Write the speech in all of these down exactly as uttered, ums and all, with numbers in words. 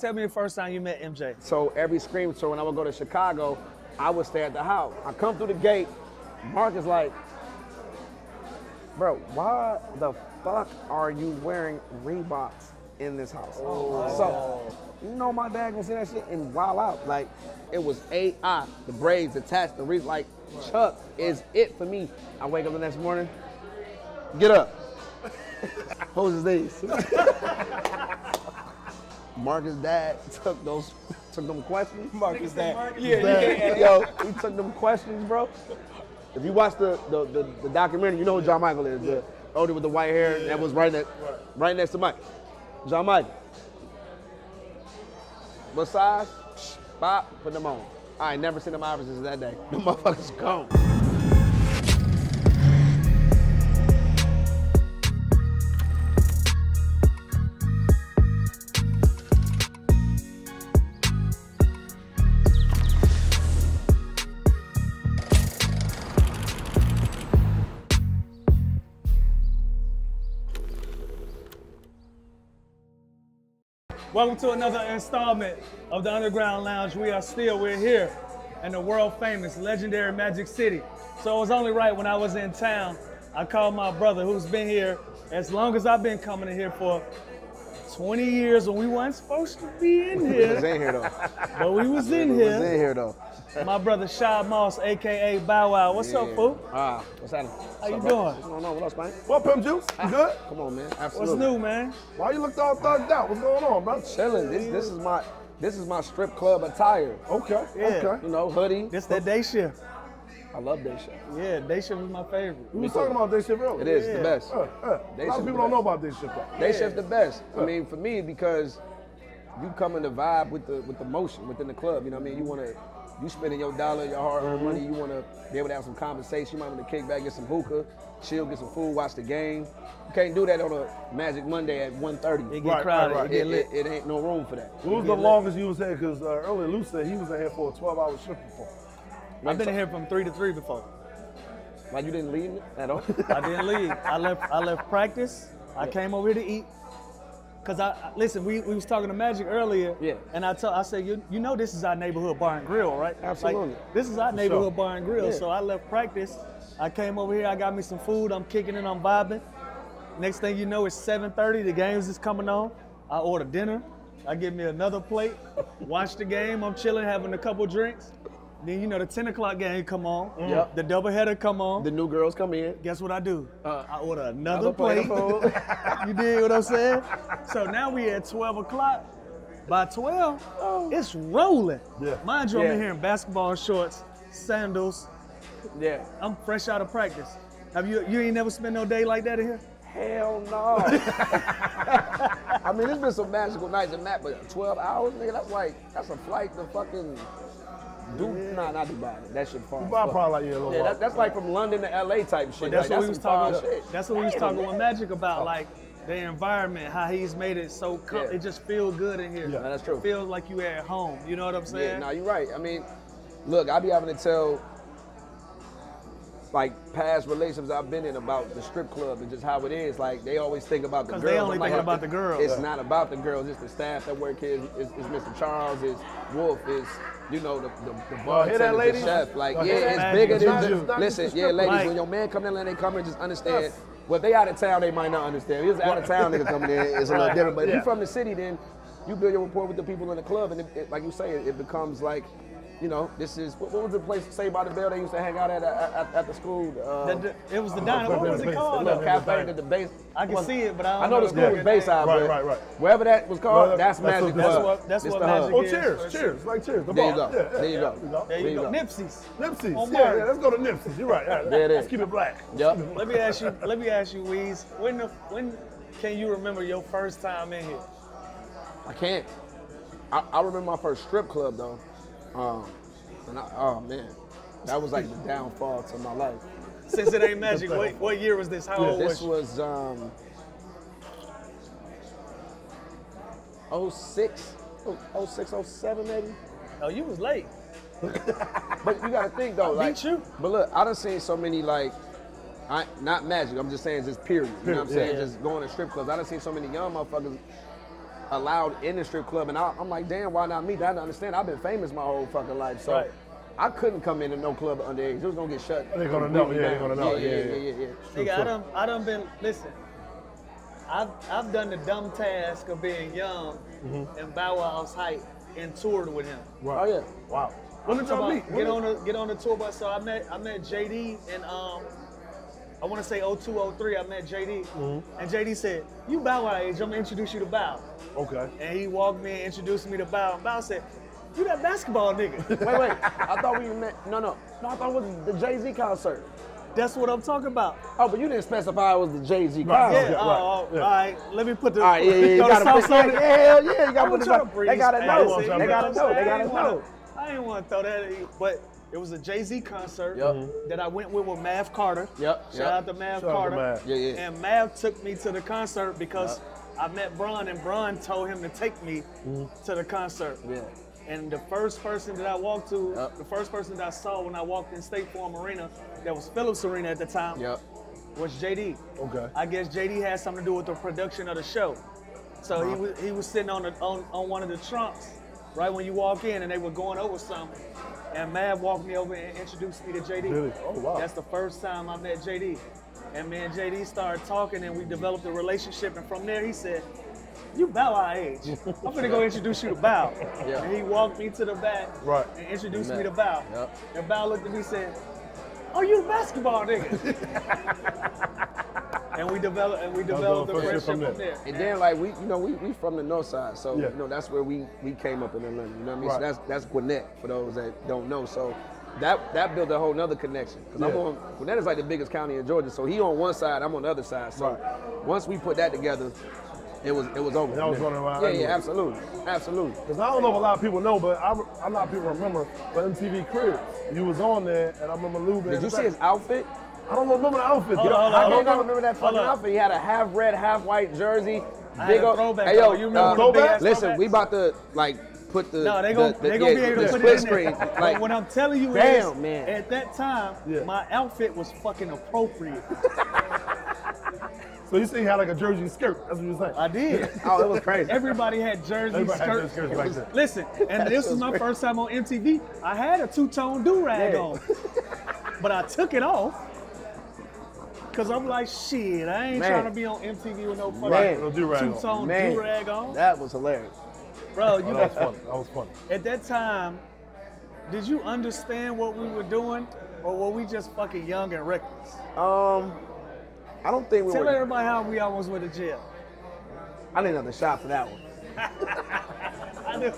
Tell me the first time you met M J. So every scream, so when I would go to Chicago, I would stay at the house. I come through the gate, Marcus like, bro, why the fuck are you wearing Reeboks in this house? Oh, so, you know my dad gonna see that shit and wild out. Like, it was A I, the braids attached, the reef, like, Chuck is it for me. I wake up the next morning, get up. Who's is these? Marcus' dad took those, took them questions. Marcus' dad. Marcus yeah, dad. Yeah, yeah. Yo, he took them questions, bro. If you watch the the, the, the documentary, you know who John Michael is. Yeah. The older with the white hair yeah. that was right next, right. right next to Mike. John Michael. Massage, bop, put them on. I ain't never seen them Iversons since that day. Them motherfuckers gone. Welcome to another installment of the Underground Lounge. We are still, we're here in the world famous, legendary Magic City. So it was only right when I was in town, I called my brother who's been here as long as I've been coming in here for twenty years when we weren't supposed to be in here. We was in here though. But we was in we here. We was in here though. My brother Shy Moss, A K A Bow Wow. What's yeah. up, fool? Ah, uh, what's happening? How you up, doing? What's going on? What else, man? What up, Pimp Juice? You good? Come on, man. Absolutely. What's new, man? Why you looked all thugged out? What's going on, bro? I'm chilling. This, this is my, this is my strip club attire. Okay. Yeah. Okay. You know, hoodie. This that day shift. I love day shift. Yeah, day shift is my favorite. We was talking about day shift earlier. It is yeah. the best. Uh, uh, day a lot of people don't know about day shift. Though. Day yeah. shift the best. Uh. I mean, for me, because you come in the vibe with the with the motion within the club. You know what I mean? You want to. You spending your dollar, your hard-earned mm-hmm. money, you want to be able to have some conversation, you might want to kick back, get some hookah, chill, get some food, watch the game. You can't do that on a Magic Monday at one thirty. It get right, crowded, right, right. It, it get lit. It, it ain't no room for that. What was the lit. longest you was here? Because uh, earlier Lou said he was in here for a twelve-hour shift before. I've been in here from three to three before. Like you didn't leave at all? I didn't leave. I left, I left practice. I yeah. came over here to eat. Cause I, I listen, we, we was talking to Magic earlier, yeah. and I tell I said you you know this is our neighborhood bar and grill, right? Absolutely. Like, this is our neighborhood sure. bar and grill. Yeah. So I left practice, I came over here, I got me some food, I'm kicking it, I'm vibing. Next thing you know, it's seven thirty. The game's just coming on. I order dinner, I give me another plate, watch the game. I'm chilling, having a couple drinks. Then you know the ten o'clock game come on. Mm. Yep. The doubleheader come on. The new girls come in. Guess what I do? Uh, I order another plate. You dig what I'm saying? So now we at twelve o'clock. By twelve, oh. it's rolling. Yeah. Mind you, yeah. I'm in here in basketball shorts, sandals. Yeah. I'm fresh out of practice. Have you? You ain't never spent no day like that in here? Hell no. I mean, it's been some magical nights and that, but twelve hours, nigga, that's like that's a flight to fucking. Do, yeah. Nah, not Dubai. That shit far. Dubai probably like, yeah, a little yeah that, that's like from London to L A type shit. But that's, like, what, that's, we was talking shit. that's what we was talking man. with Magic about, like the environment, how he's made it so, com- yeah. it just feels good in here. Yeah, that's true. It feels like you at home, you know what I'm saying? Yeah, nah, you're right. I mean, look, I be having to tell like past relationships I've been in about the strip club and just how it is. Like they always think about the girls. Because they only thinking about the girls. It's yeah. not about the girls, it's the staff that work here, it's, it's Mister Charles, it's Wolf, it's you know, the, the, the bar, oh, that the chef, like, oh, yeah, it's magic. bigger it's than, just, listen, yeah, ladies, like, when your man come in and they come in, just understand, yes. well, they out of town, they might not understand. If it's out of town, nigga coming in, it's a little different, but yeah. if you from the city, then you build your rapport with the people in the club, and it, it, like you say, it, it becomes like, you know, this is, what, what was the place, Say by the Bell, they used to hang out at at, at, at the school? Um, the, the, it was the diner, what was it called? The cafe, the, the base. I can see it, but I don't know. I know the school yeah. was Bayside, right, but right, right. wherever that was called, well, that's, that's Magic Club. That's what, that's what Magic hub. is. Oh, cheers, cheers, like cheers. The there, you yeah, yeah, there you go, yeah, there you go. Nipsey's. Nipsey's, yeah, yeah, let's go to Nipsey's, you're right. All right there it is. Let's keep it black. Yep. Let me ask you, let me ask you, Weez, when the, when can you remember your first time in here? I can't. I, I remember my first strip club, though. Um, and I, oh man, that was like the downfall to my life. Since it ain't Magic, what, what year was this? How yeah, old this was you? Um, oh six, oh seven maybe. Oh, you was late. But you gotta think though, I like, beat you. But look, I done seen so many like, I, not Magic, I'm just saying just period, you know what I'm saying? Yeah. Just going to strip clubs, I done seen so many young motherfuckers allowed in the strip club. And I, I'm like, damn, why not me? I don't understand. I've been famous my whole fucking life. So right. I couldn't come into no club underage. It was going to get shut. They're going to know. Yeah, they're going to know. Yeah, yeah, yeah. yeah, yeah, yeah. yeah. Nigga, I done, I done been, listen, I've, I've done the dumb task of being young mm-hmm. and Bow Wow's hype and toured with him. Right. Oh, yeah. Wow. When did y'all meet? Get on, the, get on the tour bus. So I met I met J D and um, I want to say oh two, oh three, I met J D. Mm-hmm. And J D said, you Bow Wow age, I'm going to introduce you to Bow. Okay. And he walked me and introduced me to Bow. And Bow said, you that basketball nigga. Wait, wait, I thought we met, no, no. No, I thought it was the Jay-Z concert. That's what I'm talking about. Oh, but you didn't specify it was the Jay-Z concert. Yeah, yeah, oh, right. Oh, yeah. All right, let me put the- All right, yeah, yeah, you gotta put it. Hell yeah, you gotta put it. They gotta know, they gotta know, they gotta know. I didn't want to throw that at you, but it was a Jay-Z concert yep. that I went with with Mav Carter. Yep. Shout yep. out to Mav Shout Carter. To Mav. Yeah, yeah. And Mav took me to the concert because yep. I met Bron, and Bron told him to take me mm-hmm. to the concert. Yeah. And the first person that I walked to, yep. the first person that I saw when I walked in State Farm Arena, that was Phillips Arena at the time, yep. was J D. Okay. I guess J D had something to do with the production of the show. So uh-huh. he was he was sitting on, the, on on one of the trunks. Right when you walk in, and they were going over something, and Mav walked me over and introduced me to J D. Really? Oh, wow. That's the first time I met J D. And me and J D started talking, and we developed a relationship, and from there he said, you Bow Wow age. I'm gonna go introduce you to Bow. Yeah. And he walked me to the back right. and introduced me to Bow. Yep. And Bow looked at me and said, oh, you the basketball nigga. And we developed and we developed the friendship from there. from there. And then like we, you know, we we from the north side, so yeah. you know that's where we we came up in Atlanta. You know what I mean? Right. So that's that's Gwinnett for those that don't know. So that that built a whole nother connection. Cause yeah. I'm on Gwinnett is like the biggest county in Georgia. So he on one side, I'm on the other side. So right. once we put that together, it was it was over. That was running around. Yeah, anyway. yeah, absolutely, absolutely. Cause I don't know if a lot of people know, but I, a lot of people remember. But M T V Cribs, you was on there, and I remember Lou. Did you see his outfit? I don't remember the outfit. Hold on, hold on, I can't remember on. that fucking outfit. He had a half red, half white jersey. I big old throwback. Hey yo, you remember uh, throwback? Listen, we about to like put the. No, they gonna the, they gonna yeah, be able to put it in screen. There. Like, what I'm telling you damn, is, man. At that time, yeah. my outfit was fucking appropriate. So you said you had like a jersey skirt, that's what you were saying. I did. Oh, it was crazy. Everybody had jersey Everybody skirts. Had skirts like that. Listen, and this was my crazy. first time on M T V. I had a two-tone do-rag yeah. on, but I took it off. Cause I'm like, shit, I ain't man. trying to be on M T V with no fucking right. no two-tone do-rag on. That was hilarious. Bro, you oh, that was funny, that was funny. At that time, did you understand what we were doing or were we just fucking young and reckless? Um, I don't think we Tell were. Tell everybody how we almost went to jail. I didn't have the shot for that one. I knew.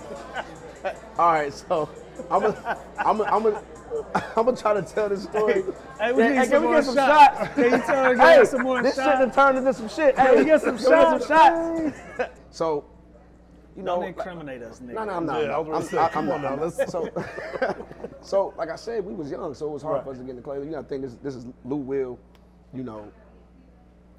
All right, so I'm a, I'm a, I'm a, I'm gonna try to tell this story. Hey, hey, we hey, hey can we get some shots? shots? Can you tell us hey, some more this shots? This shit turned into some shit. Hey, we get some shots. Some shots. So, you know, don't incriminate like, us, nigga. No, no, I'm not. Yeah, I'm, I'm, I'm, come on now. Let's so, so, like I said, we was young, so it was hard right. for us to get in the club. You gotta think this, this is Lou Will, you know,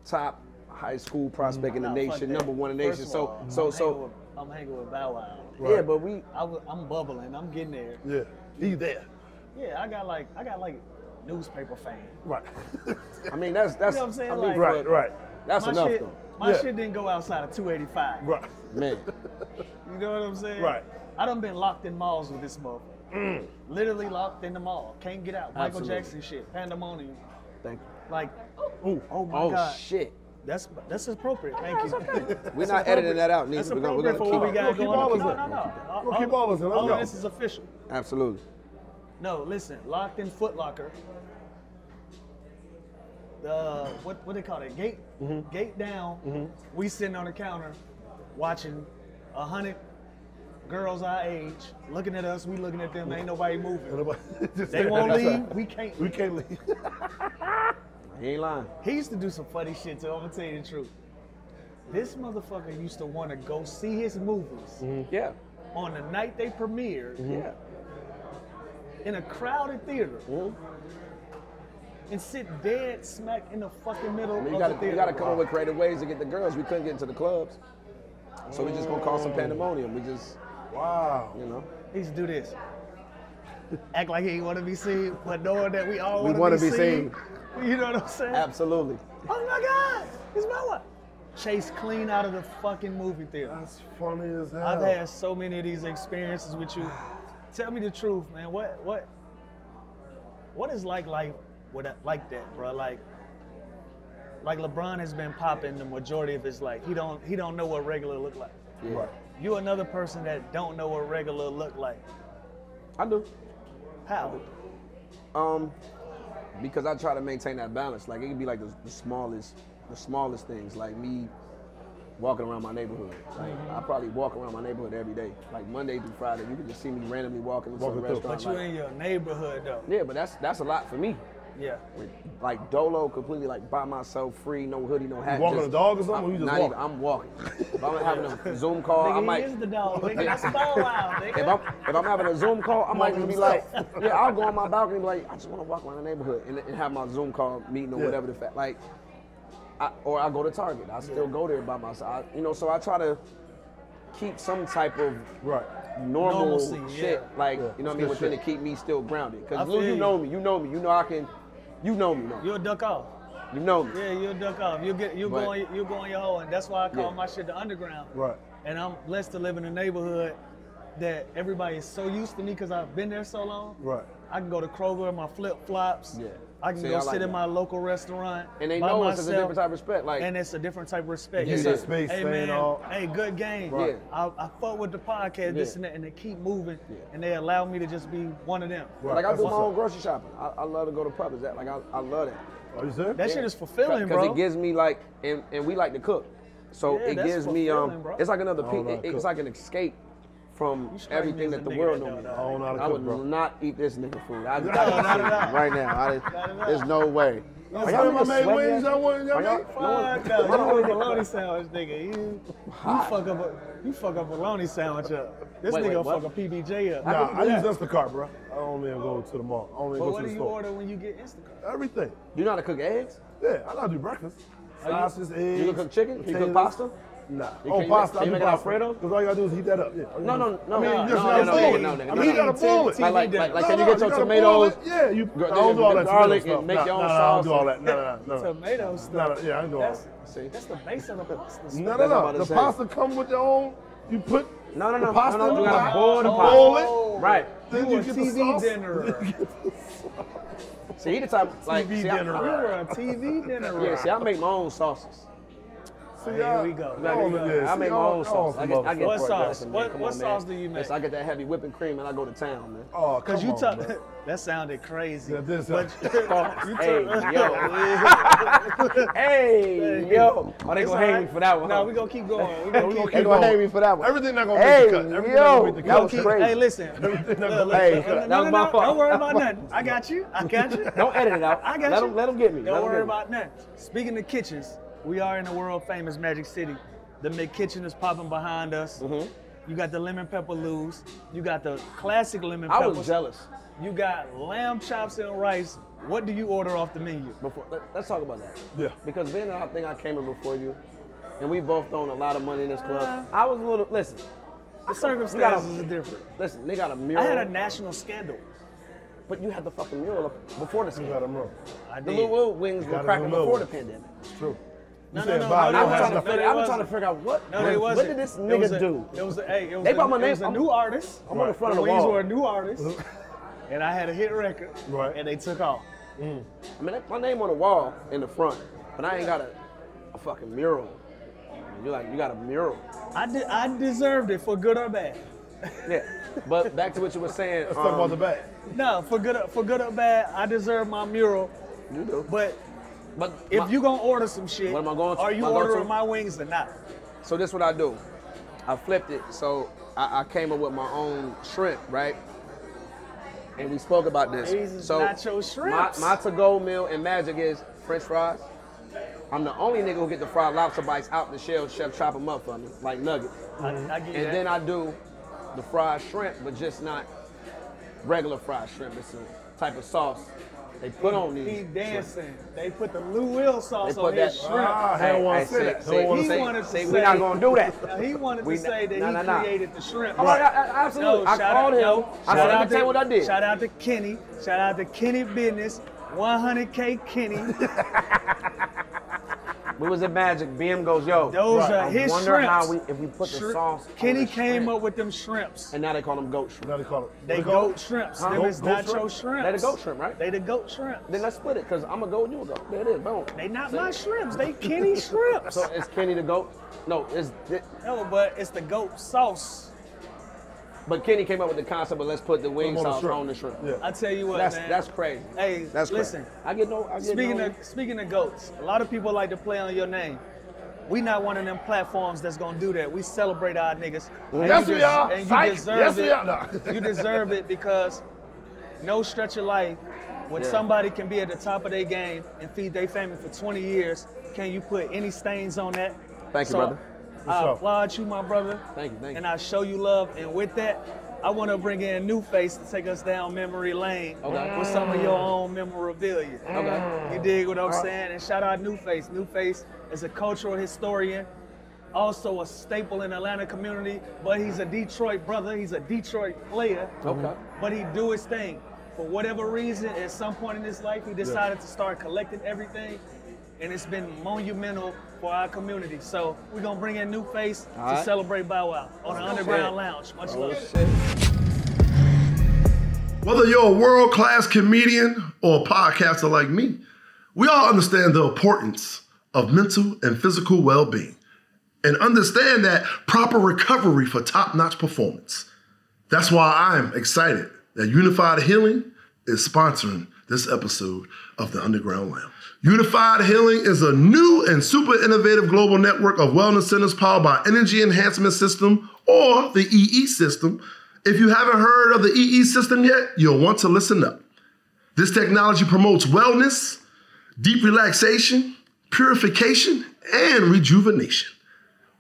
top high school prospect mm-hmm. in the nation, number one in the nation. So, all, so, I'm so. Hanging with, I'm hanging with Bow Wow. Right. Yeah, but we. I, I'm bubbling. I'm getting there. Yeah, be there. Yeah, I got like I got like newspaper fame. Right. I mean that's that's you know what I'm saying? I mean, like, right, right. That's enough shit, though. My yeah. shit didn't go outside of two eighty-five. Right. Man. You know what I'm saying? Right. I done been locked in malls with this motherfucker. Mm. Literally locked in the mall. Can't get out. Michael Absolutely. Jackson shit. Pandemonium. Thank you. Like ooh, oh my oh, god. Oh shit. That's that's appropriate. Thank oh, you. Okay. We're not editing that out, neither. We're gonna, we're gonna keep, we got we'll going. Keep all no, no, no. We'll all, keep all of it. Let's all go. All this is official. Absolutely. No, listen, locked in Foot Locker. The, what what they call it, gate mm-hmm. gate down, mm-hmm. we sitting on the counter watching a hundred girls our age, looking at us, we looking at them, ain't nobody moving. They won't leave, we can't We can't leave. He ain't lying. He used to do some funny shit, so I'm gonna tell you the truth. This motherfucker used to wanna go see his movies. Mm-hmm. Yeah. On the night they premiered. Mm-hmm. Yeah. In a crowded theater Ooh. and sit dead smack in the fucking middle I mean, you of gotta, the theater. You gotta come up with creative ways to get the girls. We couldn't get into the clubs. So we just gonna cause some pandemonium. We just, wow. you know. He used to do this. Act like he ain't wanna be seen, but knowing that we all wanna, we wanna be, be seen. seen. You know what I'm saying? Absolutely. Oh my God, it's my one. chased clean out of the fucking movie theater. That's funny as hell. I've had so many of these experiences with you. Tell me the truth, man. What what what is like life like that, bro? Like like LeBron has been popping the majority of his life. He don't he don't know what regular look like. Yeah. Right. You another person that don't know what regular look like. I do. How? I do. Um, because I try to maintain that balance. Like it could be like the, the smallest, the smallest things. Like me walking around my neighborhood. Like I probably walk around my neighborhood every day. Like Monday through Friday, you can just see me randomly walking into a restaurant. But you like, in your neighborhood though. Yeah, but that's that's a lot for me. Yeah. Like dolo, completely like by myself, free, no hoodie, no hat. You walking just, a dog or something? I'm, or you just not walking? Even, I'm walking. If I'm having a Zoom call, nigga, I might. He is the dog, nigga. That's Bow Wow, nigga. If I'm, if I'm having a Zoom call, I might just be like, yeah, I'll go on my balcony and be like, I just want to walk around the neighborhood and, and have my Zoom call meeting or yeah. whatever the fact. Like, I, or I go to Target. I still yeah. go there by myself. I, you know, so I try to keep some type of right. normal Normalcy, shit. Yeah. Like, yeah. you know what I mean? Within shit. To keep me still grounded. Because you, you know me, you know me, you know I can. You know me, no. You'll duck off. You know me. Yeah, you'll duck off. You'll get, you'll but, go on, you'll go on your hole, and that's why I call yeah. my shit the underground. Right. And I'm blessed to live in a neighborhood that everybody is so used to me because I've been there so long. Right. I can go to Kroger in my flip flops. Yeah. I can See, go I like sit that. in my local restaurant. And they by know myself, it's a different type of respect. Like. And it's a different type of respect. Yeah. It's a space, hey man, all. hey, good game. Right. Yeah. I, I fuck with the podcast, yeah. this and that, and they keep moving, yeah. and they allow me to just be one of them. Right. Like I That's do my own up. grocery shopping. I, I love to go to Publix. That like I, I love that. Are you serious? That yeah. shit is fulfilling, Cause, bro. Because it gives me like, and, and we like to cook, so yeah, it gives me um, bro. it's like another, pe- it, it's like an escape. From everything that the world knows. I don't know how to cook, I would bro. not eat this nigga food. I, I just right now. I just, there's no way. That's why my main wings. I want y'all. Fuck no. You want a bologna sandwich, nigga? You, you fuck up. A, you fuck up a bologna sandwich up. This wait, nigga wait, fuck a P B J up. Nah, I, I use Instacart, bro. I don't even go to the mall. I don't even but go to the store. What do you order when you get Instacart? Everything. You know how to cook eggs? Yeah, I know how to do breakfast. Sausage, eggs. You can cook chicken? You cook pasta? Nah. Oh, you pasta. Can you make an Alfredo? Because all you gotta do is heat that up. Yeah. No, no, no. I mean, no, no, no, no, no, no, no, I mean, you gotta boil it. Like, like, like, like no, can you get no, your you tomatoes? Yeah, you go, I don't do all that garlic tomato and make nah, your own nah, sauce. Nah, I don't do all that. No, no, no. Tomato stuff. Nah, nah, yeah, I don't do all that. See, that's the base of the pasta stuff. No, no, no. The pasta comes with your own. You put. No, no, no. Pasta. You gotta boil the pasta. Boil it. Right. Then you get the T V dinner. See, the type like T V dinner. We were a T V dinner. Yeah. See, I make my own sauces. See, oh, here we go. Like, oh, yeah. I make my own sauce. I get, I get what sauce? Dressing, what, what on, sauce do you make? Yes, I get that heavy whipping cream and I go to town, man. Oh, come Cause you on, talk, that sounded crazy. Yeah, this but you hey, yo. hey, yo. Oh, they gonna hang right. me for that one. No, huh? we gonna keep going. We gonna, we gonna keep they gonna hang me for that one. Everything not gonna hey, make the cut. Everything yo. Make the cut. That was keep, crazy. Hey, listen. Everything not gonna make the cut. That was my fault. Don't worry about nothing. I got you. I got you. Don't edit it out. I got you. Let them get me. Don't worry about nothing. Speaking of kitchens, we are in the world famous Magic City. The McKitchen is popping behind us. Mm-hmm. You got the lemon pepper loose. You got the classic lemon pepper. I was jealous. You got lamb chops and rice. What do you order off the menu? Before, let, let's talk about that. Yeah. Because Ben, I think I came in before you, and we both thrown a lot of money in this club. Uh, I was a little, listen. The circumstances are different. Listen, they got a mural. I had a national scandal. But you had the fucking mural before the scandal. You got a mural. I did. The little wings were cracking before the pandemic. It's true. No, no, no, no, no, I was trying to figure, no, trying to figure out what, no, what, what did this nigga it a, do? It was a, hey, it was, they a, my name, it was a new artist. I'm right. on the front the of the wall. The were a new artist, and I had a hit record, right. and they took off. Mm. I mean, my name on the wall in the front, but I ain't got a, a fucking mural. You like, you got a mural. I did, I deserved it for good or bad. Yeah, but back to what you were saying. Let's um, talk about the bad. No, for good, for good or bad, I deserve my mural. You do, but. But if my, you gonna order some shit, what am I going to, are you ordering to? my wings or not? So this is what I do. I flipped it. So I, I came up with my own shrimp, right? And we spoke about this. These so nacho shrimps. My, my to-go meal in Magic is French fries. I'm the only nigga who get the fried lobster bites out the shell. Chef chop them up for me like nuggets. Mm-hmm. I, I get and that. then I do the fried shrimp, but just not regular fried shrimp. It's a type of sauce. They put on these. He dancing. Shrimp. They put the Lou Will sauce on that, his shrimp. Ah, hey, hey, hey, say, that. Say, he say, wanted to say, say we're not gonna do that. Now, he wanted we to not, say that nah, he nah, created nah. the shrimp. Oh, right. I, I, absolutely. No, I called out, him. No, I said, let me tell you what I did. Shout out to Kenny. Shout out to Kenny Business. one hundred K Kenny. We was at Magic. B M goes, yo, those right. are I his wonder shrimps. how we, if we put Shri- the sauce Kenny on the came shrimp. up with them shrimps. And now they call them goat shrimp. Now they call them. They goat, goat shrimps. Huh? They goat, nacho shrimp? shrimps. They the goat shrimp, right? They the goat shrimps. Then let's split it, because I'm a goat and you a goat. There it is, boom. They not See? my shrimps. They Kenny shrimps. So it's Kenny the goat? No, it's... It, no, but it's the goat sauce. But Kenny came up with the concept of let's put the wing sauce on, on the shrimp. Yeah. I tell you what, that's, man. That's crazy. Hey, that's listen. Crazy. I get no. I get speaking no. of speaking of goats, a lot of people like to play on your name. We not one of them platforms that's gonna do that. We celebrate our niggas. Yes, we are. And you deserve yes, it. Yes, we are. You deserve it because no stretch of life when yeah. somebody can be at the top of their game and feed their family for twenty years, can you put any stains on that? Thank so, you, brother. I applaud you, my brother. Thank you, thank you. And I show you love. And with that, I want to bring in Nuface to take us down memory lane okay. with some of your own memorabilia. Okay. You dig what I'm right. saying? And shout out Nuface. Nuface is a cultural historian, also a staple in Atlanta community, but he's a Detroit brother. He's a Detroit player. Okay. But he do his thing. For whatever reason, at some point in his life, he decided yeah. to start collecting everything. And it's been monumental for our community. So we're gonna bring in Nuface right. to celebrate Bow Wow on the oh, Underground shit. Lounge. Much oh, love. Shit. Whether you're a world-class comedian or a podcaster like me, we all understand the importance of mental and physical well-being and understand that proper recovery for top-notch performance. That's why I'm excited that Unified Healing is sponsoring this episode of the Underground Lounge. Unified Healing is a new and super innovative global network of wellness centers powered by Energy Enhancement System, or the E E system. If you haven't heard of the E E system yet, you'll want to listen up. This technology promotes wellness, deep relaxation, purification, and rejuvenation.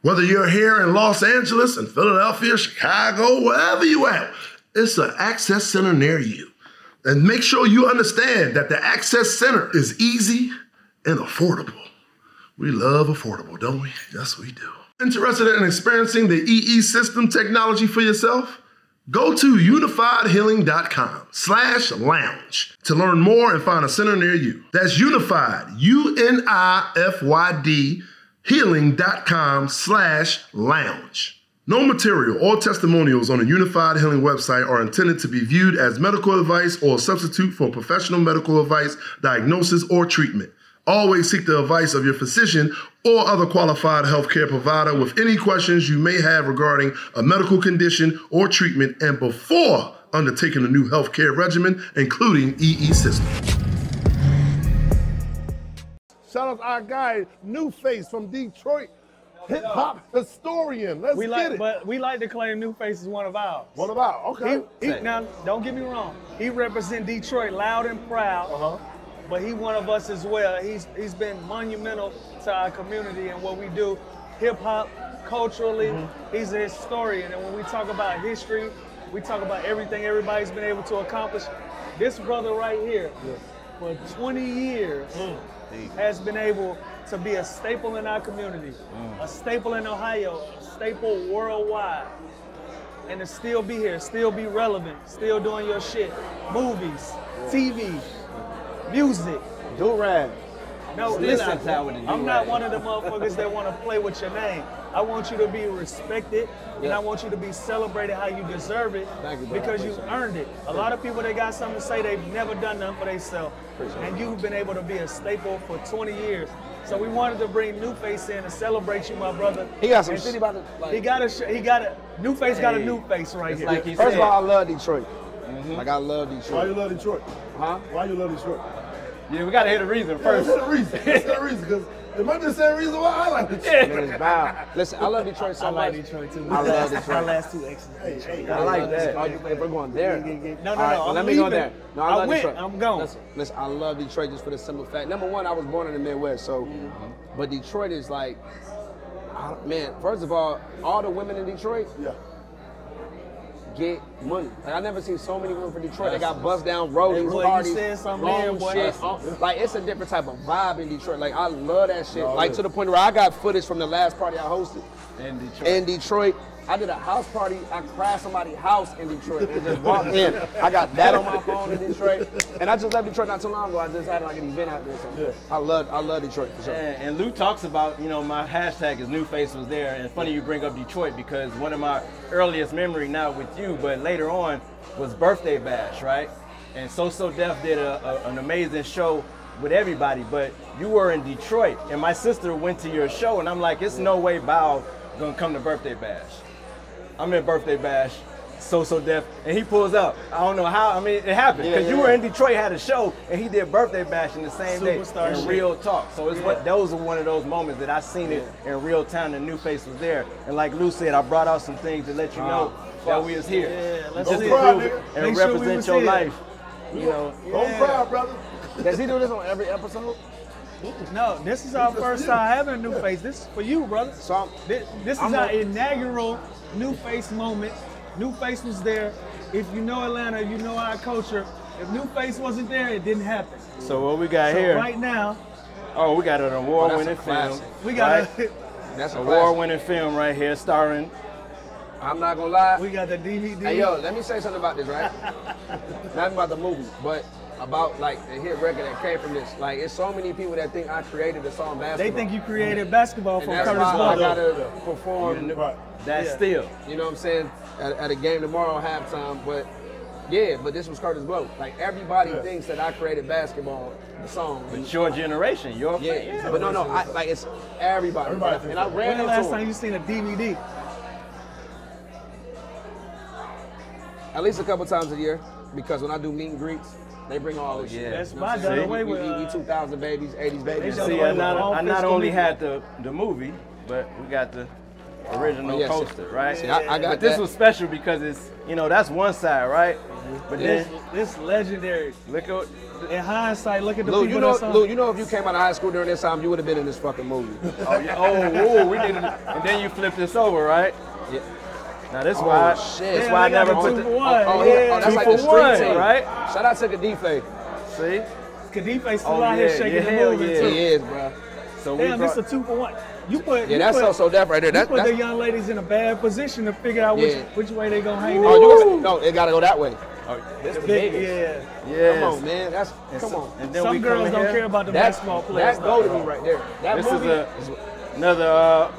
Whether you're here in Los Angeles, in Philadelphia, Chicago, wherever you at, it's an access center near you. And make sure you understand that the Access Center is easy and affordable. We love affordable, don't we? Yes, we do. Interested in experiencing the E E system technology for yourself? Go to unifiedhealing.com slash lounge to learn more and find a center near you. That's Unified, U N I F Y D, healing.com slash lounge. No material or testimonials on the Unified Healing website are intended to be viewed as medical advice or a substitute for professional medical advice, diagnosis, or treatment. Always seek the advice of your physician or other qualified healthcare provider with any questions you may have regarding a medical condition or treatment and before undertaking a new healthcare regimen, including E E system. Shout out to our guy, Nuface from Detroit. Hip hop historian, let's we like, get it. But we like to claim Nuface is one of ours. One of ours, okay. He, he, now, don't get me wrong. He represents Detroit loud and proud, uh-huh. but he one of us as well. He's He's been monumental to our community and what we do. Hip hop, culturally, mm-hmm. he's a historian. And when we talk about history, we talk about everything everybody's been able to accomplish. This brother right here, yes. for twenty years, mm. has been able to be a staple in our community, mm. a staple in Ohio, a staple worldwide, and to still be here, still be relevant, still doing your shit. Movies, yeah. T V, music. Do-rag. No, still listen, I'm, I'm not one of the motherfuckers that want to play with your name. I want you to be respected, yeah. and I want you to be celebrated how you deserve it, you, because you've earned it. A lot of people, they got something to say, they've never done nothing for themselves, and you've been able to be a staple for twenty years. So we wanted to bring Nuface in to celebrate you, my brother. He got some and shit about it. Like, he got a, he got a, Nuface hey, got a Nuface right here. Like he First said. of all, I love Detroit. Mm-hmm. Like, I love Detroit. Why you love Detroit? Huh? Why you love Detroit? Yeah, we gotta hear the reason first. Yeah, let's hear the reason, let's hear the reason, because it might be the same reason why I like Detroit. Man, it's wild. Listen, I love Detroit so much. I like much. Detroit too. I love Detroit. My last two exes. Hey, hey, I, I like that. Oh, you, we're going there. No, no, no, right, no let leaving. me go there. No, I, I love went, Detroit. I'm gone. Listen, listen, I love Detroit just for the simple fact. Number one, I was born in the Midwest, so, mm-hmm. but Detroit is like, I, man, first of all, all the women in Detroit, yeah. get money. Like, I never seen so many women from Detroit. They got bust down roadies, hey, parties, long man, shit. Awesome. Like, it's a different type of vibe in Detroit. Like, I love that shit. No, like, to the point where I got footage from the last party I hosted. In Detroit. In Detroit, I did a house party. I crashed somebody's house in Detroit and just walked in. I got that on my phone in Detroit. And I just left Detroit not too long ago. I just had like an event out there. So yeah. I love I love Detroit for sure. And, and Lou talks about, you know, my hashtag is Nuface was there. And it's funny you bring up Detroit because one of my earliest memory, not with you, but later on, was Birthday Bash, right? And So So Def did a, a, an amazing show with everybody, but you were in Detroit. And my sister went to your show and I'm like, it's no way Bow gonna come to Birthday Bash. I'm in Birthday Bash, So So Def, and he pulls up. I don't know how, I mean, it happened. Because yeah, yeah, you were in Detroit, had a show, and he did Birthday Bash in the same Superstar day, in shit. Real talk. So it's yeah. what, those are one of those moments that I seen yeah. it in real time, and Nuface was there. And like Lou said, I brought out some things to let you know uh, that we was here. Yeah, let's just prove it and Make represent sure we your here. life. You know, yeah. Don't cry, brother. Does he do this on every episode? No, this is our first time having a Nuface. This is for you, brother. So I'm, this, this is I'm our a, inaugural Nuface moment. Nuface was there. If you know Atlanta, you know our culture. If Nuface wasn't there, it didn't happen. So what we got so here? Right now. Oh, we got an award-winning film. We got right? a, that's an award-winning film right here, starring. I'm not gonna lie. We got the D V D. Hey yo, let me say something about this, right? Not about the movie, but about like the hit record that came from this. Like, it's so many people that think I created the song Basketball. They think you created Basketball from Curtis Blow. I gotta perform that yeah. still. You know what I'm saying? At, at a game tomorrow, halftime. But yeah, but this was Curtis Blow. Like, everybody yeah. thinks that I created Basketball, the song. But your generation, your yeah. fan. Yeah. But no, no, I, like it's everybody. everybody and, and I ran when into the last time you seen a D V D? At least a couple times a year, because when I do meet and greets, they bring all this yeah. shit. That's my done away with. Uh, two thousand babies, eighties babies. See, I not, I not only had the, the movie, but we got the original oh, yes, poster, right? Yeah, yeah, I, I got but this that. was special because it's, you know, that's one side, right? Mm-hmm. But this, then this legendary. Look at, in hindsight, look at the Lou, people you know, Lou, you know, if you came out of high school during this time, you would have been in this fucking movie. oh, yeah. oh, ooh, we didn't. And then you flip this over, right? Yeah. Now this oh, why shit. That's yeah, why I never put the. Oh, oh, yeah. oh that's two like the street one, team, right? Shout out to Kadife. See, Kadife's still oh, out yeah, here shaking yeah, the movie yeah. too. He is, bro. So damn, we brought, it's a two for one. You put yeah, you that's put, so so def right there. That, you put the young ladies in a bad position to figure out which yeah. which way they gonna hang. Oh, you gotta, no, they gotta go that way. Oh, that's the big, biggest. Yeah, yeah. Come on, man. That's and come so, on. And then some we girls don't care about the basketball players. That's gold to me right there. That movie. Another.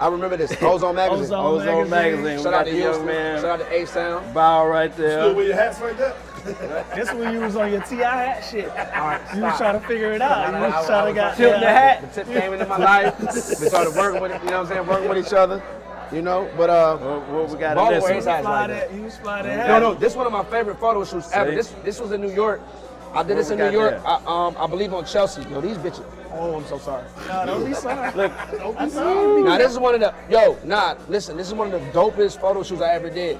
I remember this, Ozone Magazine. Ozone, Ozone Magazine. Magazine. Shout out to young man. Shout out to A-Sound. Bow right there. Still with your hats right there? This when you was on your T I hat shit. All right, stop. You was trying to figure it out. You was I, I, trying I, to got tilt the hat. The, the tip came into my life. We started working with, you know what I'm saying, working with each other. You know, but uh, what well, well, we got this one. Like that. You spotted that. No, no, this one of my favorite photo shoots See? ever. This this was in New York. I did this in New York, I, um, I believe on Chelsea. Yo, these bitches. Oh, I'm so sorry. Nah, don't be sorry. Look, don't be sorry. Nah, this is one of the, yo, nah, listen, this is one of the dopest photo shoots I ever did.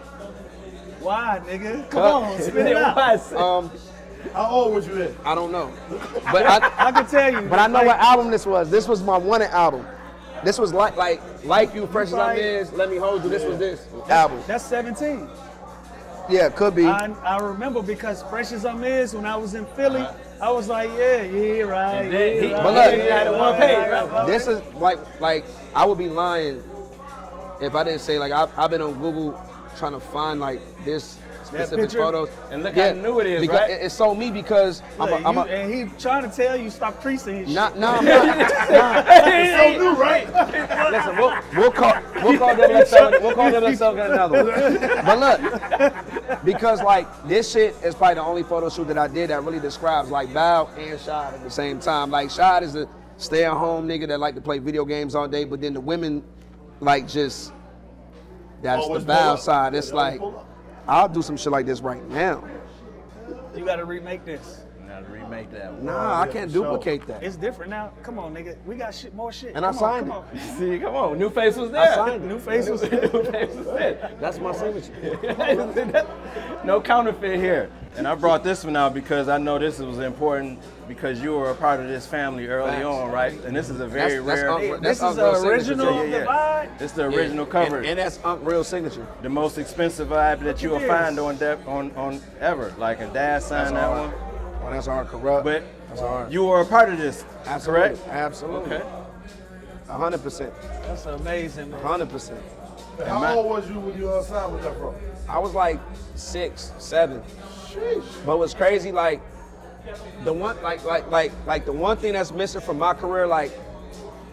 Why, nigga? Come uh, on, spit it out. Um, How old was you then? I don't know. But I, I can tell you. But I know like, what album this was. This was my wanted album. This was like, like, like you, Precious I Is, Let Me Hold You, yeah. this was this album. That's seventeen. Yeah, could be. I, I remember because fresh as I'm is, when I was in Philly, right. I was like, yeah, yeah, right. Yeah, he, right but look, yeah, right, one page, right, right, this is like, like I would be lying if I didn't say like I've, I've been on Google trying to find like this specific photos. And look yeah, how new it is, right? It, it's so me because look, I'm, a, I'm you, a, and he trying to tell you stop creasing his shit. Nah, nah, I'm not. Nah. It's so new, right? Listen, we'll, we'll call we'll call them something. We'll call them something another one. But look, because like this shit is probably the only photo shoot that I did that really describes like Bow and Shad at the same time. Like Shad is a stay-at-home nigga that like to play video games all day, but then the women like just that's oh, the Bow side. It's like. I'll do some shit like this right now. You gotta remake this. You gotta remake that one. Nah, I can't duplicate that. It's different now. Come on, nigga. We got shit, more shit. And I signed it. See, come on. Nuface was there. I signed it. Nuface was there. Nuface was there. That's my signature. No counterfeit here. And I brought this one out because I know this was important because you were a part of this family early on, right? And this is a very rare. This is the original divide. It's the original cover. And that's Unc Real signature. The most expensive vibe that you will find on that on on ever. Like a dad signed that one. Oh, that's hard corrupt. But that's hard. You were a part of this, correct? Absolutely. Okay. A hundred percent. That's amazing, man. A hundred percent. And How my, old was you when you were outside with that bro? I was like six, seven. Sheesh. But what's crazy, like the one, like, like, like, like the one thing that's missing from my career, like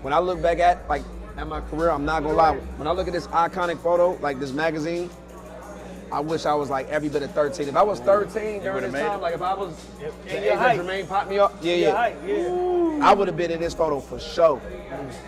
when I look back at, like, at my career, I'm not gonna lie. When I look at this iconic photo, like this magazine, I wish I was like every bit of thirteen. If I was thirteen during this time, it. like if I was yep. the age that Jermaine popped me up, yeah, yeah, height, yeah. I would have been in this photo for sure.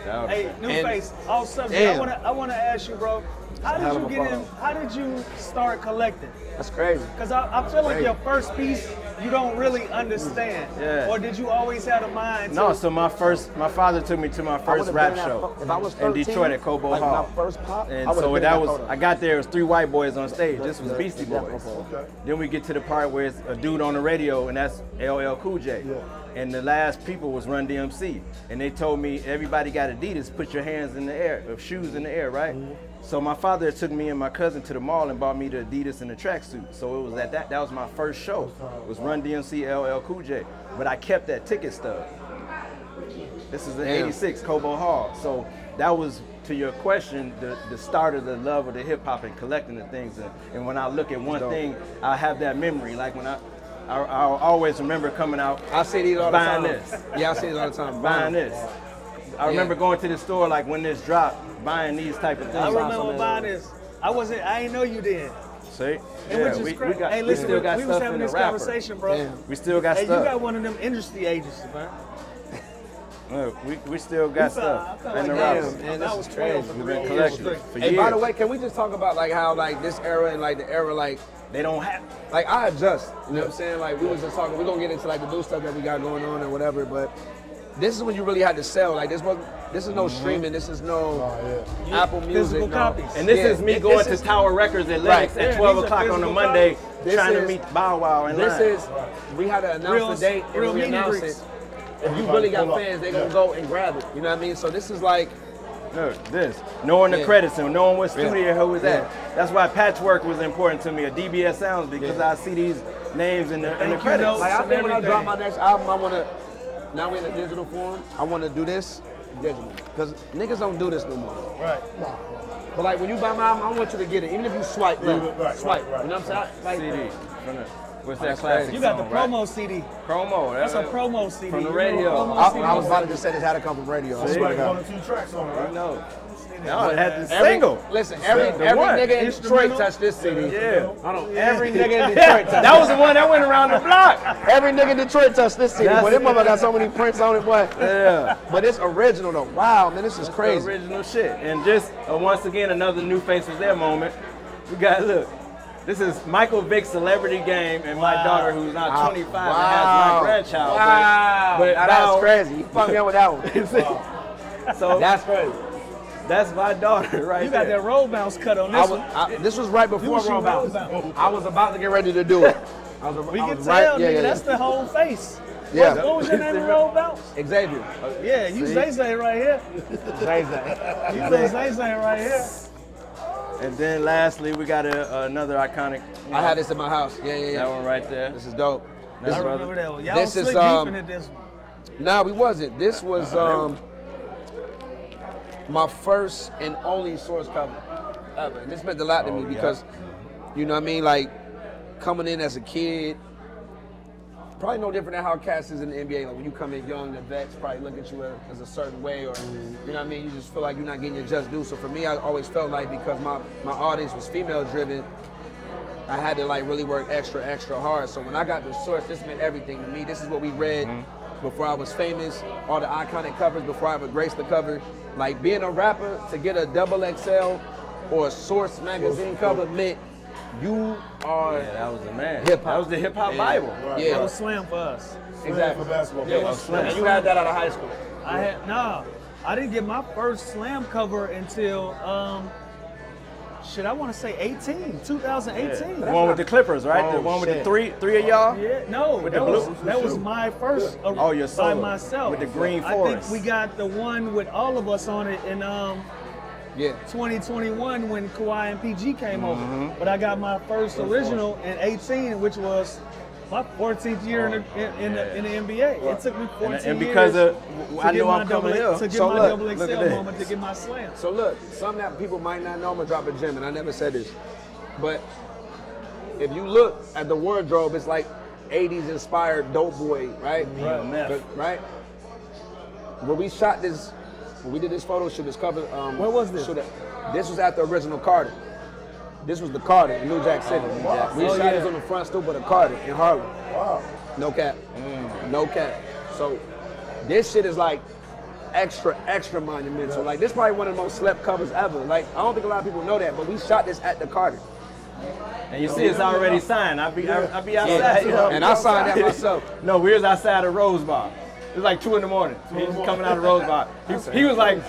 Yeah. Hey, Nuface, all subject. I wanna, I wanna ask you, bro. How did you get in? How did you start collecting? That's crazy. Cause I, I feel like your first piece, you don't really understand. Yeah. Or did you always have a mind? No. To so my first, my father took me to my first rap show if I was thirteen, in Detroit at Cobo like Hall. My first pop, and I so that, that was, photo. I got there. It was three white boys on stage. This was Beastie Boys. Okay. Then we get to the part where it's a dude on the radio, and that's L L Cool J. Yeah. And the last people was Run D M C. And they told me everybody got Adidas. Put your hands in the air, or shoes in the air, right? Mm-hmm. So my father took me and my cousin to the mall and bought me the Adidas and the tracksuit. So it was at that, that was my first show. It was Run D M C, L L Cool J. But I kept that ticket stub. This is in eighty-six, Cobo Hall. So that was, to your question, the, the start of the love of the hip hop and collecting the things. And, and when I look at one thing, I have that memory. Like when I, I, I'll always remember coming out, I see these all buying the time. this. Yeah, I see these all the time. Buying this. I remember yeah. going to the store like when this dropped, buying these type of things. I remember buying this. I wasn't. I ain't know you did. See? Yeah, we, we got. Hey, listen, we, still got we stuff was having this rapper. conversation, bro. Damn. We still got hey, stuff. Hey, you got one of them industry agents, man. Look, we, we still got we stuff. Felt, I felt like damn, man, that was crazy. We've been collecting for years. Hey, by the way, can we just talk about like how like this era and like the era like they don't have like I adjust. You know what I'm saying? Like we was just talking. We're gonna get into like the new stuff that we got going on and whatever, but. This is when you really had to sell. Like this was, this is no mm-hmm. streaming. This is no oh, yeah. Apple Music. Physical no. copies. And this yeah. is me it, going to is, Tower Records at Lenox right. at twelve yeah, o'clock on a Monday, this trying is, to meet Bow Wow. And this line. is, right. we had to announce real, the date. Real and we announced it. If you really got fans, they're yeah. gonna go and grab it. You know what I mean? So this is like. Look, this, knowing yeah. the credits and knowing what studio yeah. who was yeah. at. That's why Patchwork was important to me, or D B S Sounds, because yeah. I see these names in the, in the credits. Like I think when I drop my next album, I wanna. Now we're in a digital form. I want to do this digital. Because niggas don't do this no more. Right. Nah. But like when you buy my album, I want you to get it. Even if you swipe left, right, right, swipe. Right, right. You know what I'm saying? C D. Like, what's that classic? You got song, the promo right? C D. Promo. That's, that's a promo C D. From the radio. I, C D. I was about to just say this had to come from radio. See? I swear to God. One or two tracks on it, right? No. No, it had the every, single. Listen, every every nigga in Detroit touched this C D. Yeah. I don't. Every nigga in Detroit touched this. That was the one that went around the block. Every nigga in Detroit touched this C D. Boy, that mother got so many prints on it, boy. Yeah. But it's original though. Wow, man, this is That's crazy. Original shit. And just uh, once again, another Nuface was there moment. We got look. This is Michael Vick's celebrity game, and my wow. daughter, who's now wow. twenty-five wow. and has my grandchild. Wow. But, but now, that's crazy. You fucked me up with that one. Wow. So that's crazy. That's my daughter, right? You got there. that roll bounce cut on this I was, one. I, this was right before was roll bounce. bounce. I was about to get ready to do it. I was, we I can was tell, right, nigga. Yeah, yeah, that's yeah. the whole face. Yeah. What, what was your name in roll bounce? Xavier. Uh, yeah, you Zay Zay right here. Zay Zay. You Zay Zay right here. And then lastly, we got a, another iconic. You know, I had this in my house. Yeah, yeah, yeah. That one right there. This is dope. This, I remember brother. that one. Y'all was slick um, deep into this one. Nah, we wasn't. This was. Um, my first and only Source cover ever. This meant a lot to oh, me because, yeah. you know what I mean, like coming in as a kid, probably no different than how cats is in the N B A. Like when you come in young, the vets probably look at you as a certain way or, you know what I mean, you just feel like you're not getting your just due. So for me, I always felt like because my, my audience was female driven, I had to like really work extra, extra hard. So when I got to Source, this meant everything to me. This is what we read. Mm-hmm. Before I was famous, all the iconic covers, before I ever graced the cover. Like being a rapper, to get a Double X L or a Source magazine cover meant you are yeah, that was the man. Hip-hop. That was the hip-hop yeah. Bible. Right. Yeah. That was Slam for us. Slam exactly. for basketball. Yeah, was Slam. And you had that out of high school. I yeah. had, no, I didn't get my first Slam cover until, um, shit, I want to say eighteen, twenty eighteen. Yeah. The one not... with the Clippers, right? Oh, the one shit. with the three, three of y'all. Yeah, no, with that, the was, that was my first. Yeah. Oh, your solo. By myself with the Green Forest. I think we got the one with all of us on it in um, yeah, twenty twenty-one when Kawhi and P G came mm-hmm. over. But I got my first original in eighteen, which was my fourteenth year oh, in, the, in, yeah. in, the, in the N B A. Well, it took me fourteen years. And because years of, I know I'm coming here. To get so my look, double X L moment, to get my slam. So look, some that people might not know, I'm gonna drop a gem, and I never said this, but if you look at the wardrobe, it's like eighties inspired dope boy, right? Right. Right? When we shot this, when we did this photo shoot, this cover. Um, Where was this? Shoot, this was at the original Carter. This was the Carter in New Jack City. Oh, wow. We oh, shot yeah. this on the front stoop of the Carter in Harlem. Wow. No cap. Mm. No cap. So this shit is like extra, extra monumental. Yes. Like this is probably one of the most slept covers ever. Like I don't think a lot of people know that, but we shot this at the Carter. And you see, it's already signed. I be, I, I be outside. Yeah. And I signed that myself. No, we was outside of Rose Bar. It was like two in the morning. He was coming out of Rose Bar. He, he was like,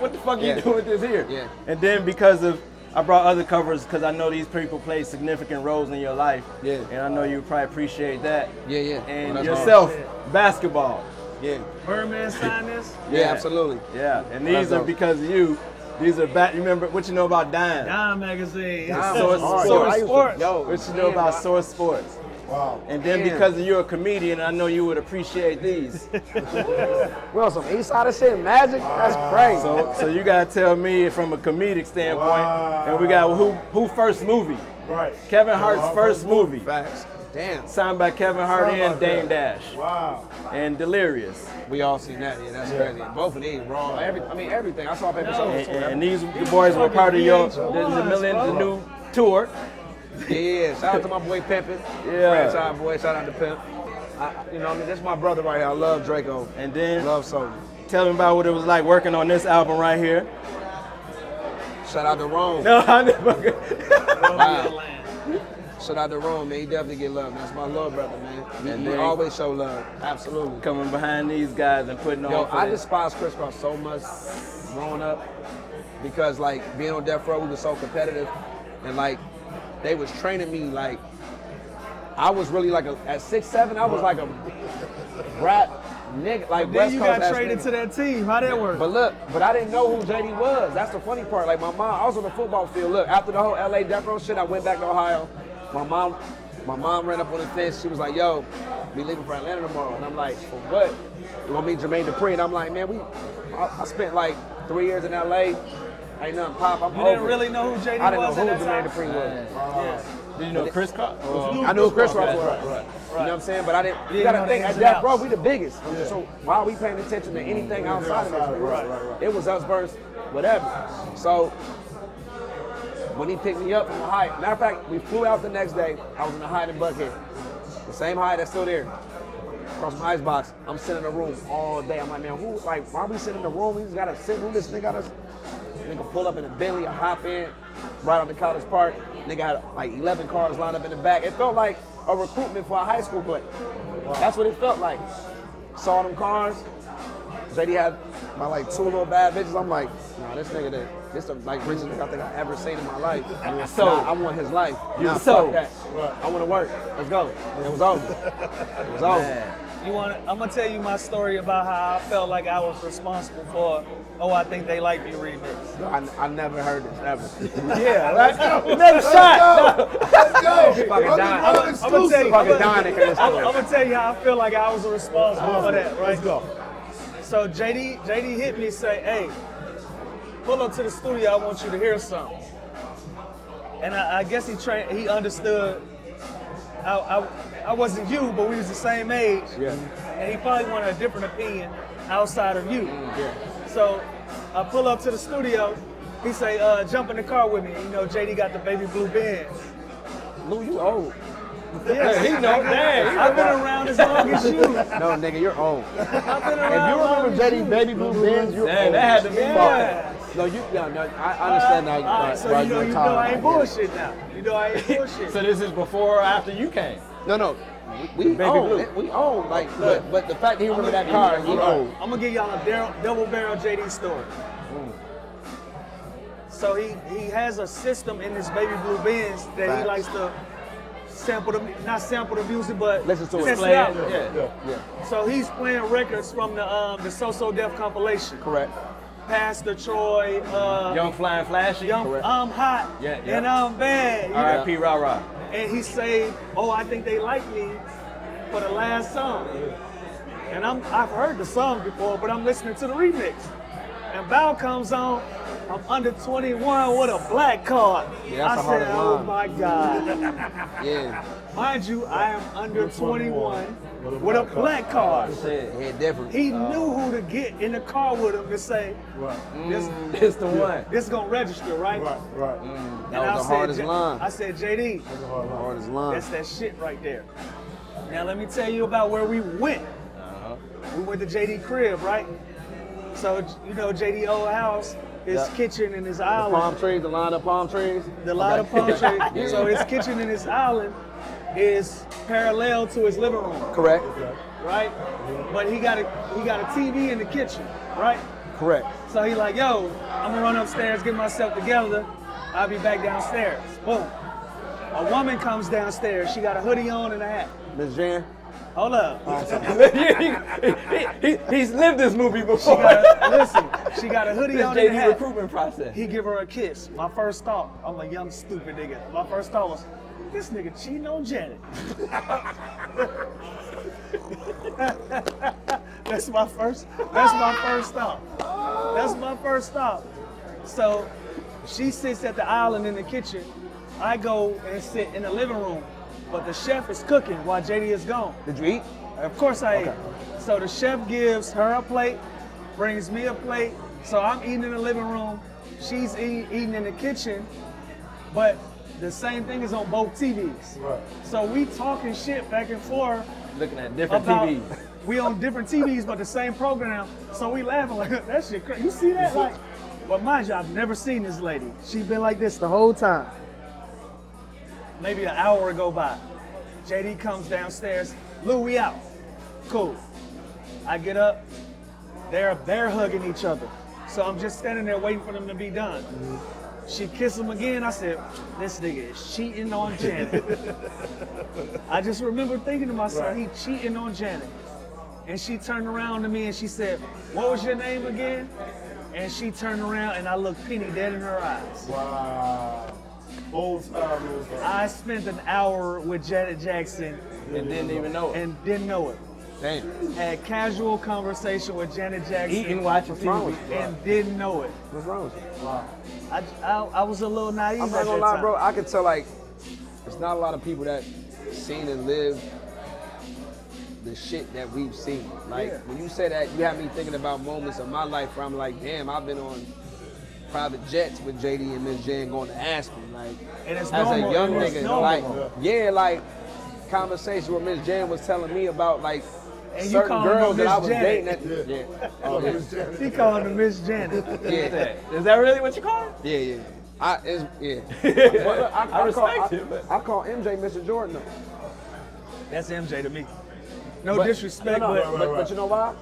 "What the fuck are yeah. you doing with this here?" Yeah. And then because of, I brought other covers because I know these people play significant roles in your life. Yeah. And I know you probably appreciate that. Yeah, yeah. And well, yourself, hard. Basketball. Yeah. Birdman signed this. Yeah, yeah, absolutely. Yeah. And well, these are hard. Because of you. These are back. You remember what you know about Dime? Dime magazine. Dime. Source, Source, Source Sports. Yo, what you know about Source Sports? Wow. And then man. Because you're a comedian, I know you would appreciate these. Well, some East Side of shit, Magic. Wow. That's crazy. So, so you gotta tell me from a comedic standpoint, wow. and we got who who first movie? Right. Kevin Hart's wow. first movie. Facts. Damn. Signed by Kevin Hart Sound and Dame that. Dash. Wow. And Delirious. We all seen that. Yeah, that's yeah. crazy. Both of these wrong. Every, I mean, everything. I saw paper no. and, and these the boys were part of your the, the, million, the new tour. Yeah, shout out to my boy Pimpin. Yeah. Franchise boy, shout out to Pimp. I, you know, I mean, that's my brother right here. I love Draco. And then, love Soldier. Tell him about what it was like working on this album right here. Shout out to Rome. No, I never. Wow. Shout out to Rome, man. He definitely get love. That's my love brother, man. Mm-hmm. And they always show love. Absolutely. Coming behind these guys and putting on. Yo, I despise Criss Cross so much growing up because, like, being on Death Row, we were so competitive, and like, they was training me like I was really like a at six seven. I was like a brat nigga. Like then West you Coast got traded nigga. To that team. How that work? But look, but I didn't know who J D was. That's the funny part. Like my mom, I was on the football field. Look, after the whole L A Death Row shit, I went back to Ohio. My mom, my mom ran up on the fence. She was like, "Yo, we leaving for Atlanta tomorrow." And I'm like, "For what? You want me Jermaine Dupri?" And I'm like, "Man, we, I, I spent like three years in L A. Ain't nothing pop. I'm you over. Didn't really know who J D was. I didn't was know who Jermaine Dupri was. Uh, yeah. Did you know Criss Cross? Uh, I knew Criss Cross was. Right, right, right. You know what I'm saying? But I didn't. You, you gotta think at that, bro. We the biggest. Yeah. So why are we paying attention to anything yeah. outside of this? Right, right, right. It was us versus whatever. So when he picked me up from the Hyatt, matter of fact, we flew out the next day. I was in the Hyatt in Buckhead, the same Hyatt that's still there. Across my icebox, I'm sitting in a room all day. I'm like, man, who? Like, why are we sitting in the room? We just gotta sit. Who this nigga got us? Nigga pull up in a Bentley, a hop in, right on the College Park. Nigga had like eleven cars lined up in the back. It felt like a recruitment for a high school play. Wow. That's what it felt like. Saw them cars. J D had my like two little bad bitches. I'm like, nah, this nigga, there, this the like richest nigga I think I ever seen in my life. So nah, I want his life. You nah, so that. I want to work. Let's go. It was over. It was over. Man. You want? I'm gonna tell you my story about how I felt like I was responsible for. Oh, I think they like me remix. I, I never heard this ever. Yeah, let's go. Another shot. Go. No. Let's go. Fucking dying. I'm gonna tell you. Fucking dying. I'm gonna tell you how I feel like I was responsible oh, for that. Right? Let's go. So J D, J D hit me, say, "Hey, pull up to the studio. I want you to hear something." And I, I guess he tra he understood. I, I, I wasn't you, but we was the same age, yeah. and he probably wanted a different opinion outside of you. Mm, yeah. So I pull up to the studio, he say, uh, jump in the car with me. You know, J D got the baby blue bands. Lou, you old. Yes, he know. Dang, I've been around as long as you. No, nigga, you're old. I've been around if you remember J D baby blue bands, you're Dang, old. That had to be yeah. No, you, no, no, I understand uh, now. Right, so right, you know, you know I ain't bullshit now. You know I ain't bullshit. So this is before or after you came? No, no. We, we own. It, we own. Like, but, but the fact that he remembered that car, he owned. I'm gonna give y'all a double barrel J D story. Mm. So he he has a system in his baby blue Benz that Facts. He likes to sample the not sample the music, but listen to it. Play it. Yeah. Yeah. yeah. So he's playing records from the um the So So Def compilation. Correct. Pastor Troy, uh, Young Fly and Flashy, young, I'm hot yeah, yeah. and I'm bad. R I P Ra Ra. And he say, "Oh, I think they like me." for the last song. And I'm, I've heard the song before, but I'm listening to the remix. And Bow comes on, I'm under twenty-one with a black card. Yeah, I said, oh my God. Yeah. Mind you, I am under twenty-one with a black card. He knew who to get in the car with him and say, this, this the one. This gonna register, right? Right, right. Mm, that and was I the said, hardest line. I said, J D, that's the hardest line. That's that shit right there. Now let me tell you about where we went. Uh-huh. We went to J D crib, right? So, you know, J D old house, his yeah. kitchen and his island. The palm trees, the line of palm trees. The line okay. of palm trees. So his kitchen and his island is parallel to his living room. Correct. Right? But he got a he got a T V in the kitchen, right? Correct. So he like, yo, I'm gonna run upstairs, get myself together. I'll be back downstairs. Boom. A woman comes downstairs. She got a hoodie on and a hat. Miz Jan. Hold up. Awesome. he, he, he, he's lived this movie before. She got a, listen, she got a hoodie on and a hat. Recruitment process. He give her a kiss. My first thought, I'm a young stupid nigga. My first thought was, this nigga cheating on Janet. that's my first. That's my first thought. That's my first thought. So, she sits at the island in the kitchen. I go and sit in the living room. But the chef is cooking while J D is gone. Did you eat? Of course I okay. ate. So the chef gives her a plate, brings me a plate. So I'm eating in the living room. She's eat, eating in the kitchen. But the same thing is on both T Vs. Right. So we talking shit back and forth. Looking at different about, T Vs. We on different T Vs, but the same program. So we laughing like, that shit crazy. You see that? Like, but mind you, I've never seen this lady. She's been like this the whole time. Maybe an hour go by. J D comes downstairs. Lou, we out. Cool. I get up. They're, they're hugging each other. So I'm just standing there waiting for them to be done. She kissed him again. I said, this nigga is cheating on Janet. I just remember thinking to myself, right. He cheating on Janet. And she turned around to me and she said, what was your name again? And she turned around and I looked Penny dead in her eyes. Wow. I spent an hour with Janet Jackson and didn't even know it. And didn't know it. Damn. Had casual conversation with Janet Jackson. Eating, watching T V, and didn't know it. What's wrong with you? Wow. I, I, I was a little naive. I'm not gonna lie, bro. I could tell like there's not a lot of people that seen and lived the shit that we've seen. Like yeah. when you say that, you have me thinking about moments of my life where I'm like, damn, I've been on private jets with J D and Miz Jen going to Aspen, like and as normal. a young and nigga, normal. like yeah, like conversation with Miz Jen was telling me about like and certain girls that I was dating. At the, yeah, yeah. Oh, yeah. He called her Miz Janet. Yeah, is that really what you call her? Yeah, yeah. I it's, yeah. But I, I, I respect call, it. But I, I call M J Mister Jordan. Though. That's M J to me. No but, disrespect, no, no, but, right, right, but, right. but you know why?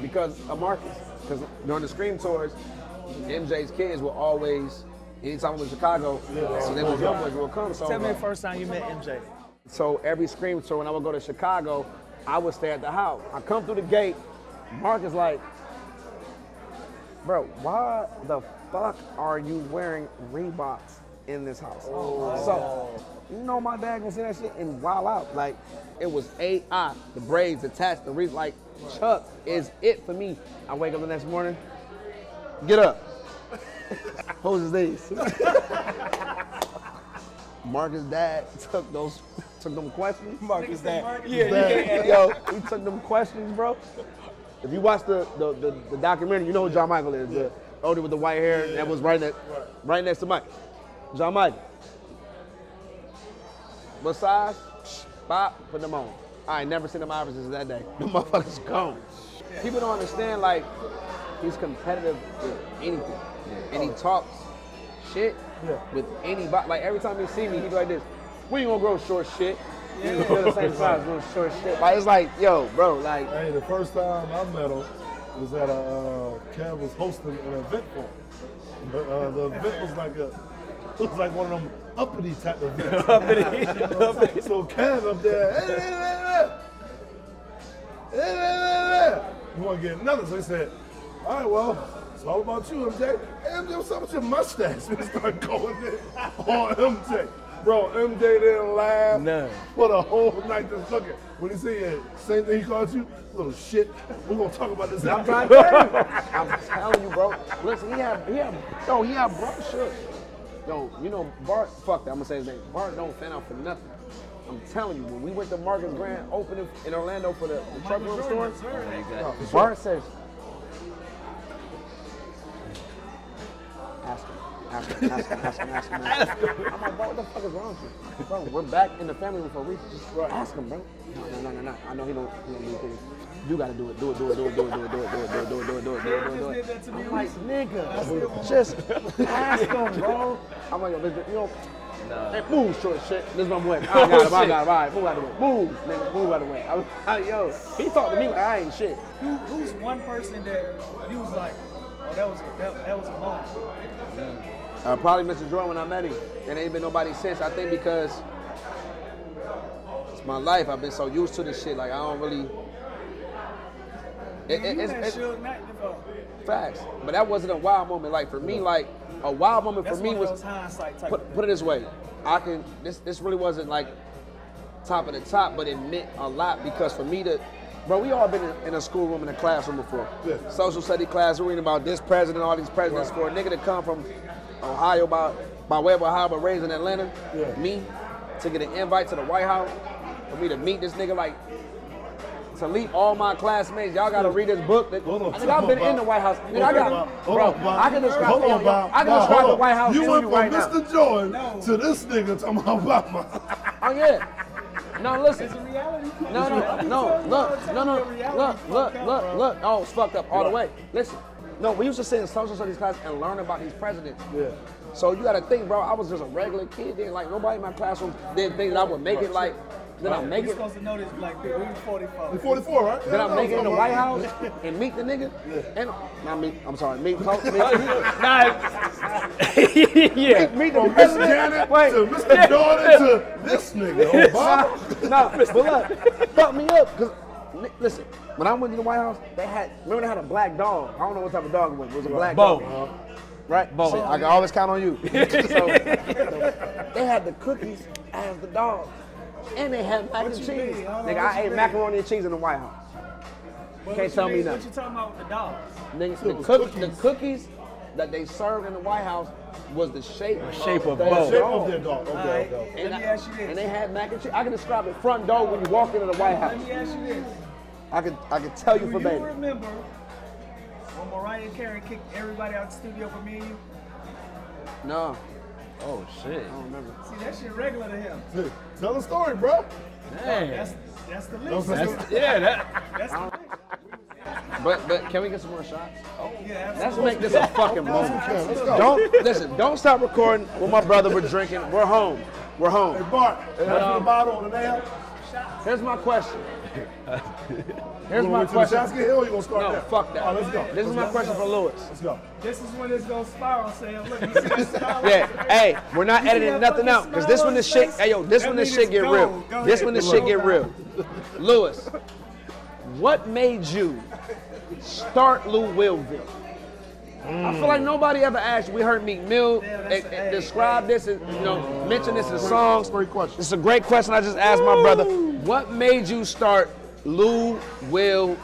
Because of Marcus. Because during the Scream tours. M J's kids were always, anytime we were in Chicago, yeah. so they were young boys would come. So, Tell me the first time you met M J. So every Scream tour, when I would go to Chicago, I would stay at the house. I come through the gate, Mark is like, bro, why the fuck are you wearing Reeboks in this house? Oh, so, you know my dad was in that shit and wild out. Like, it was A I, the braids attached, the Reeboks, like, Chuck is it for me. I wake up the next morning, get up. Who's these? Marcus' dad took those, took them questions. Marcus' dad. Marcus yeah, dad. yeah, yeah. Yo, he took them questions, bro. If you watch the the, the, the documentary, you know who John Michael is. Yeah. The older with the white hair yeah. that was right next, right. right next to Mike. John Michael. What size? Bop, put them on. I ain't never seen them averages that day. The motherfuckers gone. People don't understand, like, he's competitive with anything. Yeah. And he talks shit yeah. with anybody. Like every time he see me, he be like this, we ain't gonna grow short shit. Yeah. You feel the same size, grow short shit. Like it's like, yo, bro, like. Hey, the first time I met him was at a, uh, Kev was hosting an event for him. The, uh, the event was like a, it was like one of them uppity type of events. uppity, uppity. So Kev up there, hey, hey, hey, hey, hey, hey, you wanna get another, so he said, all right, well, it's all about you, M J. Hey, M J, what's up with your mustache? We started going in on M J. Bro, M J didn't laugh None. for the whole night. Just look at when he said, same thing he called you, little shit. We're gonna talk about this. I'm trying to tell you. I'm telling you, bro. Listen, he had, he had, yo, he had Bart shook. Yo, you know, Bart, fuck that, I'm gonna say his name. Bart don't fan out for nothing. I'm telling you, when we went to Marcus Grand opening in Orlando for the, the truck room sure, store, sure. No, sure. Bart says, ask him. Ask him, ask him, ask him, ask him, ask him. I'm like, bro, what the fuck is wrong with you? Bro, we're back in the family for a reason. Just right. ask him, bro. No, no, no, no, no. I know he don't, he don't do things. You gotta do it, do it, do it, do it, do it, do it, do it, do it, do it, do it, do it, do it, do it, do it. I'm like, nigga, just ask him, bro. I'm like, yo, you know, nah. Hey, move, short shit. This is my boy. I got him, I got him, all right, move out of the way. Move, nigga, move out of the way. I was, I, yo, he talked to me like I ain't shit. Who, who's one person that he was like, oh, that was a, that, that was a moment. Mm. Uh, probably Mister Jordan when I met him. And ain't been nobody since. I think because it's my life. I've been so used to this shit. Like, I don't really. It, it, it's, it's, it's, facts. But that wasn't a wild moment. Like, for me, like, a wild moment for me was. Put, put it this way. I can. This, this really wasn't, like, top of the top, but it meant a lot because for me to. Bro, we all been in a schoolroom, in a classroom before. Yeah. Social study class, we're reading about this president, all these presidents. Right. For a nigga to come from Ohio, by, by way of Ohio, but raised in Atlanta, yeah. me, to get an invite to the White House, for me to meet this nigga, like, to leave all my classmates, y'all gotta read this book. That, on, I think I've been on, in the White House. Hold I got, on, bro, on, I can describe, hold on, on, I can describe the White House. You went from right Mister Now. Jordan no. to this nigga talking about Obama. Oh, yeah. No, listen. It's a reality. No, no, no, look, no, no, look, look, look, look. Oh, it's fucked up all the way. Listen, no, we used to sit in social studies class and learn about these presidents. Yeah. So you got to think, bro. I was just a regular kid then. Like nobody in my classroom didn't think that I would make it. Like then I make it. You're supposed to know this black people. We're forty-four. We're forty-four, right? Then I make it in the White House and meet the nigga. And not meet. I'm sorry, meet. Yeah. Meet, meet the From Miss Janet Wait. to Mister Jordan to this nigga, Obama. Nah, nah, but look, fuck me up. Cause, listen, when I went to the White House, they had, remember they had a black dog. I don't know what type of dog it was. It was a black Bow. dog. Uh, right? Bow. See, I can always count on you. So, they had the cookies as the dogs. And they had mac what and cheese. Mean, uh, nigga, I ate mean? macaroni and cheese in the White House. Well, Can't tell mean? me nothing. What you talking about with the dogs? Niggas, the, cook, the cookies that they served in the White House was the shape, the shape of, of the shape of their dog. Okay, right. okay. And, let me ask you this. And they had mac and cheese. I can describe the front door when you walk into the White House. Let me ask you this. I can I can tell you Do for you baby. Do you remember when Mariah Carey kicked everybody out of the studio for me and you? No. Oh shit. I don't remember. See, that shit regular to him. Tell the story, bro. Dang. That's that's the list. That's, yeah, that. That's the list. But but can we get some more shots? Oh yeah, let's make this a fucking moment. Let's go. Don't listen. Don't stop recording. With my brother, we're drinking. We're home. We're home. Hey Bart, that's um, the bottle on the nail. Here's my question. Here's my question. Shots get ill, you gonna start no, that. fuck that. All right, let's go. This let's is my go. question for Lewis. Let's go. This is when it's gonna spiral, Sam. Look, you see that spiral? Yeah. Hey, we're not you editing nothing out because this when this shit. Hey yo, this when this shit get go. real. Go this when this shit get real. Lewis. What made you start Louisville? Mm. I feel like nobody ever asked you. We heard Meek Mill yeah, and, and a, describe a, this, and, you know, oh, mention this in songs. Great question. It's a great question I just asked Woo. my brother. What made you start Louisville?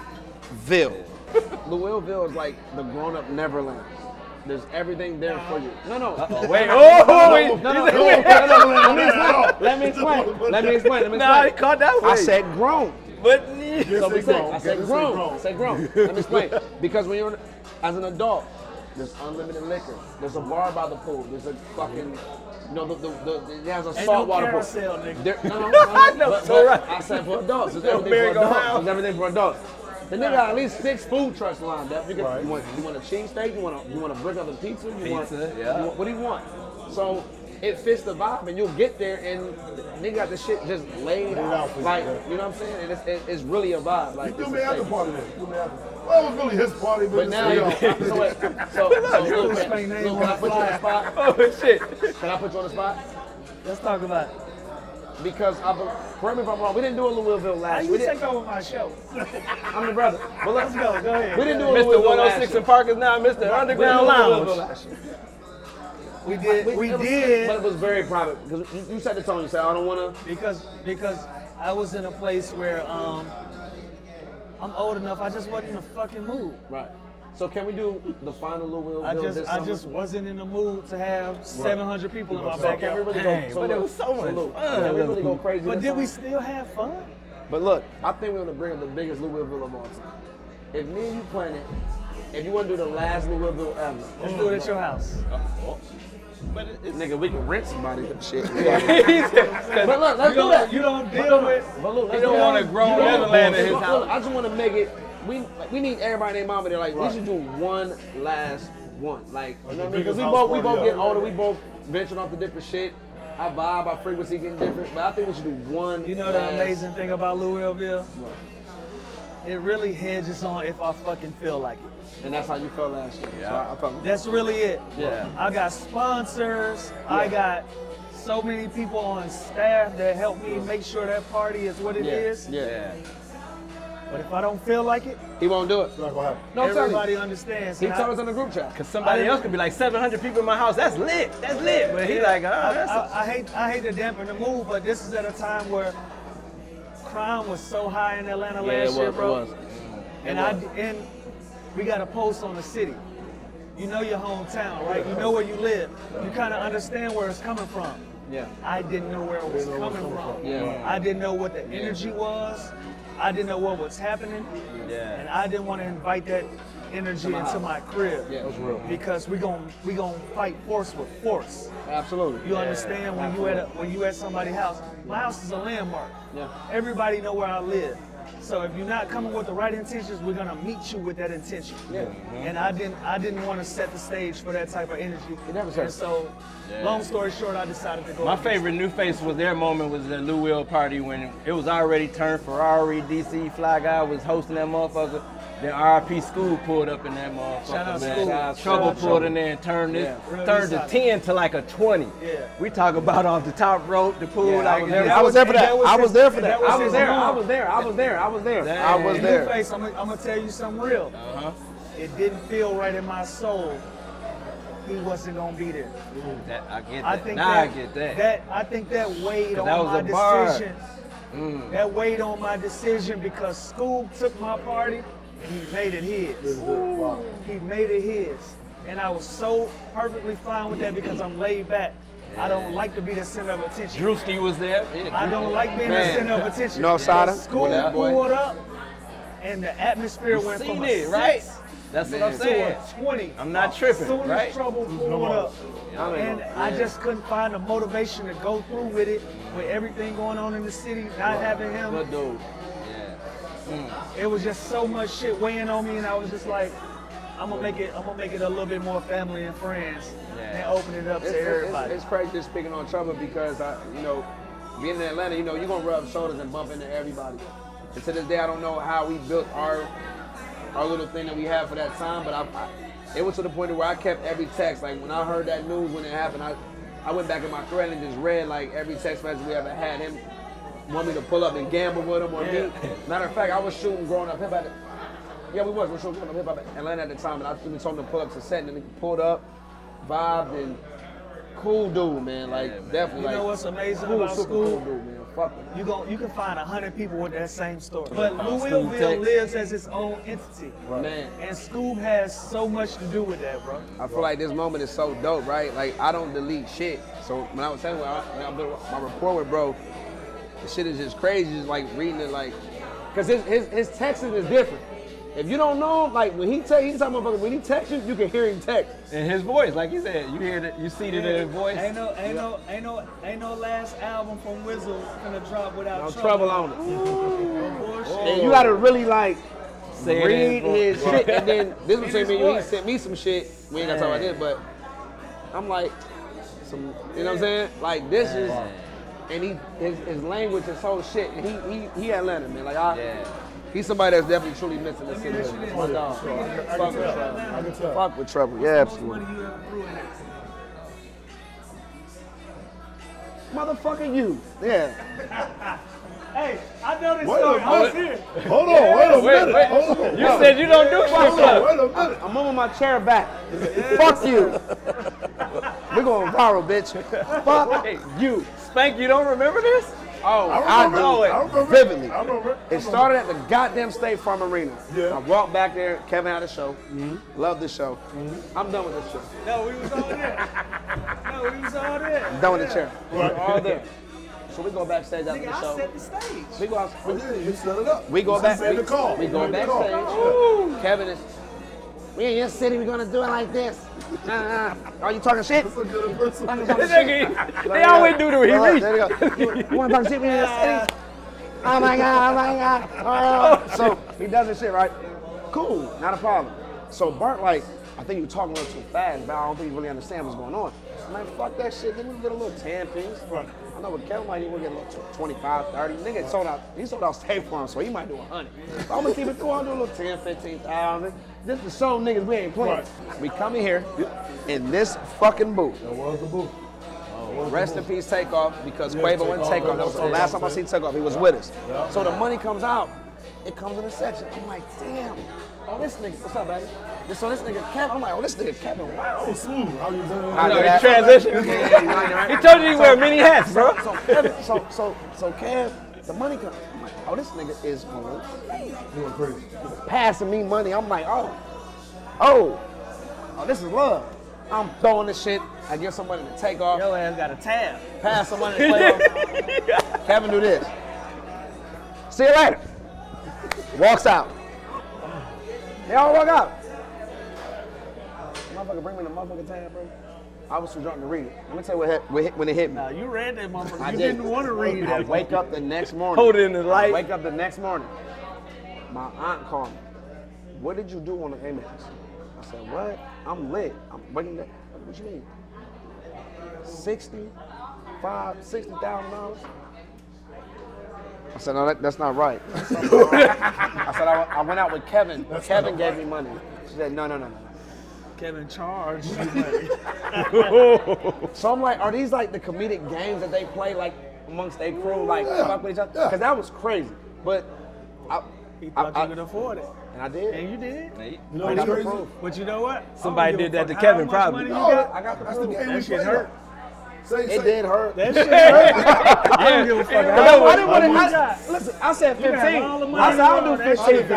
Louisville is like the grown-up Neverland. There's everything there for you. No, no. Uh-oh, wait. Oh, no, wait. No, no, no, no, no, no. Let me explain. Let me explain. Let me explain. Nah, he caught that way. I said grown. But so we said, I said grown. I said grown. Let me explain. Because when you're as an adult, there's unlimited liquor. There's a bar by the pool. There's a fucking, you know, the the, the it has a saltwater pool. There, no, no, no, no. But, but right. I said for adults. There's everything for adults. There's everything for adults. The nigga got at least six food trucks lined up. You, can, right. you want you want a cheesesteak. You want a you want a brick of a pizza. You pizza. Want, yeah. You want, what do you want? So. It fits the vibe, and you'll get there, and they got the shit just laid out, like you know what I'm saying. And it's, it, it's really a vibe. Like you threw me out the party. Well, it was really his party, but, but now you know. So, so, so Lil, can, Lil, can I put you on the spot? Oh shit! Can I put you on the spot? Let's talk about it. Because I, correct me if I'm wrong, we didn't do a Louisville last year. You take over my show. I'm the brother. But let's go. Go ahead. We didn't do a Louisville last year. Mister one oh six and Parkers now, Mister Underground Lounge. We did. We, we was, did. But it was very private because you, you set the tone. You said I don't want to. Because because I was in a place where um I'm old enough. I just wasn't in a fucking mood. Right. So can we do the final little wheel? I just this I just wasn't in the mood to have right. seven hundred people in my so backyard. Can we really Dang, go, so but look, it was so much so fun. Can we really go crazy? But did summer? we still have fun? But look, I think we're gonna bring up the biggest Louisville of all time. If me and you plan it, if you wanna do the last Louisville ever, let's do it at your house. Uh, oh. But it's, nigga, we can rent somebody some shit. But look, let's do that. You don't deal with. But look, you don't want to grow up land in his house. I just want to make it. We like, we need everybody and their mama. They're like, right. we should do one last one. Like, you know what I mean? Because we both we both getting older. We both venturing off the different shit. Our vibe, our frequency getting different. But I think we should do one. You know the amazing thing about Louisville? What? It really hinges on if I fucking feel like it. And that's how you felt last year. Yeah. So I, I felt that's really it. Yeah. I got sponsors. Yeah. I got so many people on staff that help me make sure that party is what it yeah. is. Yeah. But if I don't feel like it, he won't do it. It's not gonna happen. No, everybody understands. He told us in the group chat. Cause somebody else could be like seven hundred people in my house. That's lit. That's lit. But he yeah. like, oh, I, that's. I, a- I hate, I hate to dampen the mood, but this is at a time where crime was so high in Atlanta yeah, last was, year, bro. It was. And it I was. and we got a post on the city. You know your hometown, right? You know where you live. You kind of understand where it's coming from. Yeah. I didn't know where it was coming, coming from. from. Yeah. I didn't know what the energy was. I didn't know what was happening. Yeah. And I didn't want to invite that energy into my crib. Yeah, that's real. Because we're gonna we gonna fight force with force. Absolutely. You yeah, understand when absolutely. you at a, when you at somebody's house. My house is a landmark. Yeah. Everybody know where I live. So if you're not coming with the right intentions, we're gonna meet you with that intention. Yeah. Mm-hmm. And I didn't I didn't want to set the stage for that type of energy. It never started. And so yeah. long story short, I decided to go. My favorite Nuface was their moment was the Louisville party when it was already turned Ferrari, D C Fly Guy was hosting that motherfucker. Then R I P School pulled up in that motherfucker, man. Trouble pulled in there and turned this, yeah. turned the ten to like a twenty. Yeah. We talk about off the top rope, the pool. Yeah, like, I, was there, I was there for that. I was there for that. I was there. I was there. I was there. I was there. I was there. Face, I'm gonna tell you something real. Uh-huh. It didn't feel right in my soul. He wasn't gonna be there. Ooh, that, I get that. I think now that, I get that. that. I think that weighed on that was my a decision. Mm. That weighed on my decision because School took my party. And he made it his. Ooh. He made it his. And I was so perfectly fine with that because I'm laid back. Yeah. I don't like to be the center of attention. Drewski was there. Yeah, I don't like being man. the center of attention. No, Sada. School pulled up and the atmosphere you went from it, a right? six That's man. what I'm saying. twenty I'm not tripping, soon as right? Trouble pulled no up. I mean, and yeah. I just couldn't find the motivation to go through with it, with everything going on in the city, not wow. having him. Good dude. Mm. It was just so much shit weighing on me, and I was just like, I'm gonna make it. I'm gonna make it a little bit more family and friends, yeah. and open it up it's, to it's, everybody. It's, it's crazy just picking on trouble because I, you know, being in Atlanta, you know, you're gonna rub shoulders and bump into everybody. And to this day, I don't know how we built our our little thing that we had for that time, but I, I, it was to the point where I kept every text. Like when I heard that news when it happened, I I went back in my thread and just read like every text message we ever had him. Want me to pull up and gamble with him or yeah. me? Matter of fact, I was shooting growing up hip hop. Yeah, we was. We were shooting growing up hip hop in Atlanta at the time, and I even told him to pull up to set, and then he pulled up, vibed, and cool dude, man. Like, yeah, man. definitely. You like, know what's amazing cool, about School? Cool dude, man. Fuck it. You, gon- you can find one hundred people with that same story. But Louisville lives as its own entity. Right. Man. And School has so much to do with that, bro. I feel like this moment is so dope, right? Like, I don't delete shit. So when I was telling you, I, I built my rapport with bro, the shit is just crazy, just like reading it like, cause his his, his texting is different. If you don't know him, like when he text, he's talking about when he texts you, you can hear him text. And his voice, like he said, you hear that, you see that in his voice. Ain't no, ain't no, ain't no, ain't no last album from Wizzo gonna drop without no trouble. trouble on it. Ooh, and you gotta really like Say read his voice. shit. And then this was saying me, he sent me some shit. We ain't gonna talk about this, but I'm like, some, you know what I'm saying? Like this is. And he, his, his language, his whole shit, and he, he, he Atlanta, man. Like I, yeah. he's somebody that's definitely truly missing the city. My dog. Fuck with trouble. Fuck with trouble. Yeah, absolutely. Motherfucker, you. Yeah. Hey, I know this story. I was here. Hold on, yeah, wait a minute. Wait, wait. Hold on. You said you don't do shit. Wait a minute. I'm moving my chair back. Fuck you. We're going viral, bitch. Fuck Wait, you. Spank, you don't remember this? Oh, I, I know it. I remember. Vividly. I remember. It started at the goddamn State Farm Arena. Yeah. I walked back there. Kevin had a show. Mm-hmm. Love this show. Mm-hmm. I'm done with this show. No, we was all there. no, we was all there. I'm done with yeah. the chair. Right. We were all there. So we go backstage after Nigga, the show. I set the stage. We go out. We, oh, yeah, you set it up. We go back. We, the call. we go backstage. Call. Kevin is. We in your city. We're gonna do it like this. Uh, uh, are you talking shit? That's a good person. Talking shit. They always do to him. Right, there you go. You wanna talk shit? We in your city. Oh my god! Oh my god! Uh, so he does this shit, right? Cool. Not a problem. So Bart, like, I think you were talking a little too fast, but I don't think you really understand what's going on. Man, fuck that shit. Then we get a little ten piece. Right. I know with Kevin White, he will get a little twenty-five, thirty. Nigga sold out, he sold out State Farm, so he might do a hundred. So I'm gonna keep it cool, I'll do a little ten, fifteen thousand. Just to show niggas we ain't playing. Right. We come in here, in this fucking booth. That was the booth. Oh, rest the in booth. Peace, Takeoff, because yeah, Quavo and Takeoff, that was the last time I seen Takeoff, he was yeah. with us. Yeah. So the money comes out, it comes in a section. I'm like, damn. Oh, this nigga, what's up, baby? So this nigga Kevin, I'm like, oh, this nigga Kevin, wow. It's smooth. How you doing? I know, he transitioned. He told you he so, wear many hats, bro. So, Kevin, so, so, so Kev, the money comes. I'm like, oh, this nigga is going crazy. Doing crazy. Passing me money. I'm like, oh, oh, oh, this is love. I'm throwing this shit. I give somebody to take off. Yo ass got a tab. Pass somebody to play off. Kevin do this. See you later. Walks out. They all walk out. Motherfucker, bring me the motherfucking tab, bro. I was too drunk to read it. Let me tell you what hit, what hit, when it hit me. Nah, you read that motherfucker. I you didn't want to read it. I wake up the next morning. Hold it in the light. I wake up the next morning. My aunt called me. What did you do on the Amex? I said, what? I'm lit. I'm waking up. What you mean? Sixty, five, sixty thousand dollars. I said, no, that, that's not right. I said, I, I went out with Kevin. That's Kevin gave right. me money. She said, no, no, no, no. Kevin charged. So I'm like, are these like the comedic games that they play like amongst their crew, like yeah, fuck with each other? Because yeah. that was crazy. But I, he thought I, you I, could afford it, and I did. And you did. You know I got the proof. But you know what? Somebody did that to Kevin, probably. You got? I got the proof. That shit hurt. Say, it say. did hurt. That shit hurt. I don't give a fuck. No, I didn't want to. I, listen, I said fifteen. I said I'll do fifteen.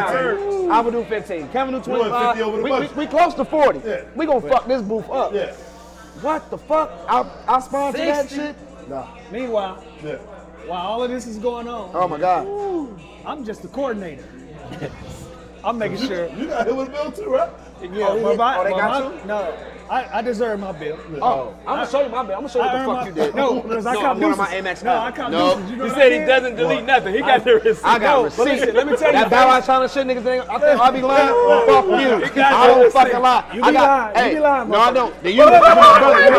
I would do fifteen. Kevin do twenty-five. We, we, we close to forty. Yeah. We gonna fuck this booth up. Yeah. What the fuck? I I sponsored that shit. Nah. Meanwhile, yeah. while all of this is going on, oh my god, ooh, I'm just the coordinator. I'm making you, sure. You got hit with a bill too, right? Yeah. Oh, my, my, oh they my, got my, you? No. I, I deserve my bill. Oh, I'm going to show you my bill. I'm going to show you I what the fuck my, you did. No, because I caught one of my Amex. No, I caught no. You know he said he did? doesn't delete what? nothing. He I, got the receipt. I got no, receipt. Listen, let me tell you. That Bow Wow China shit niggas, niggas, I think I'll be lying. Fuck you. I don't fucking lie. You be lying. Hey, you be lying, no, I don't. You be lying, motherfucker. You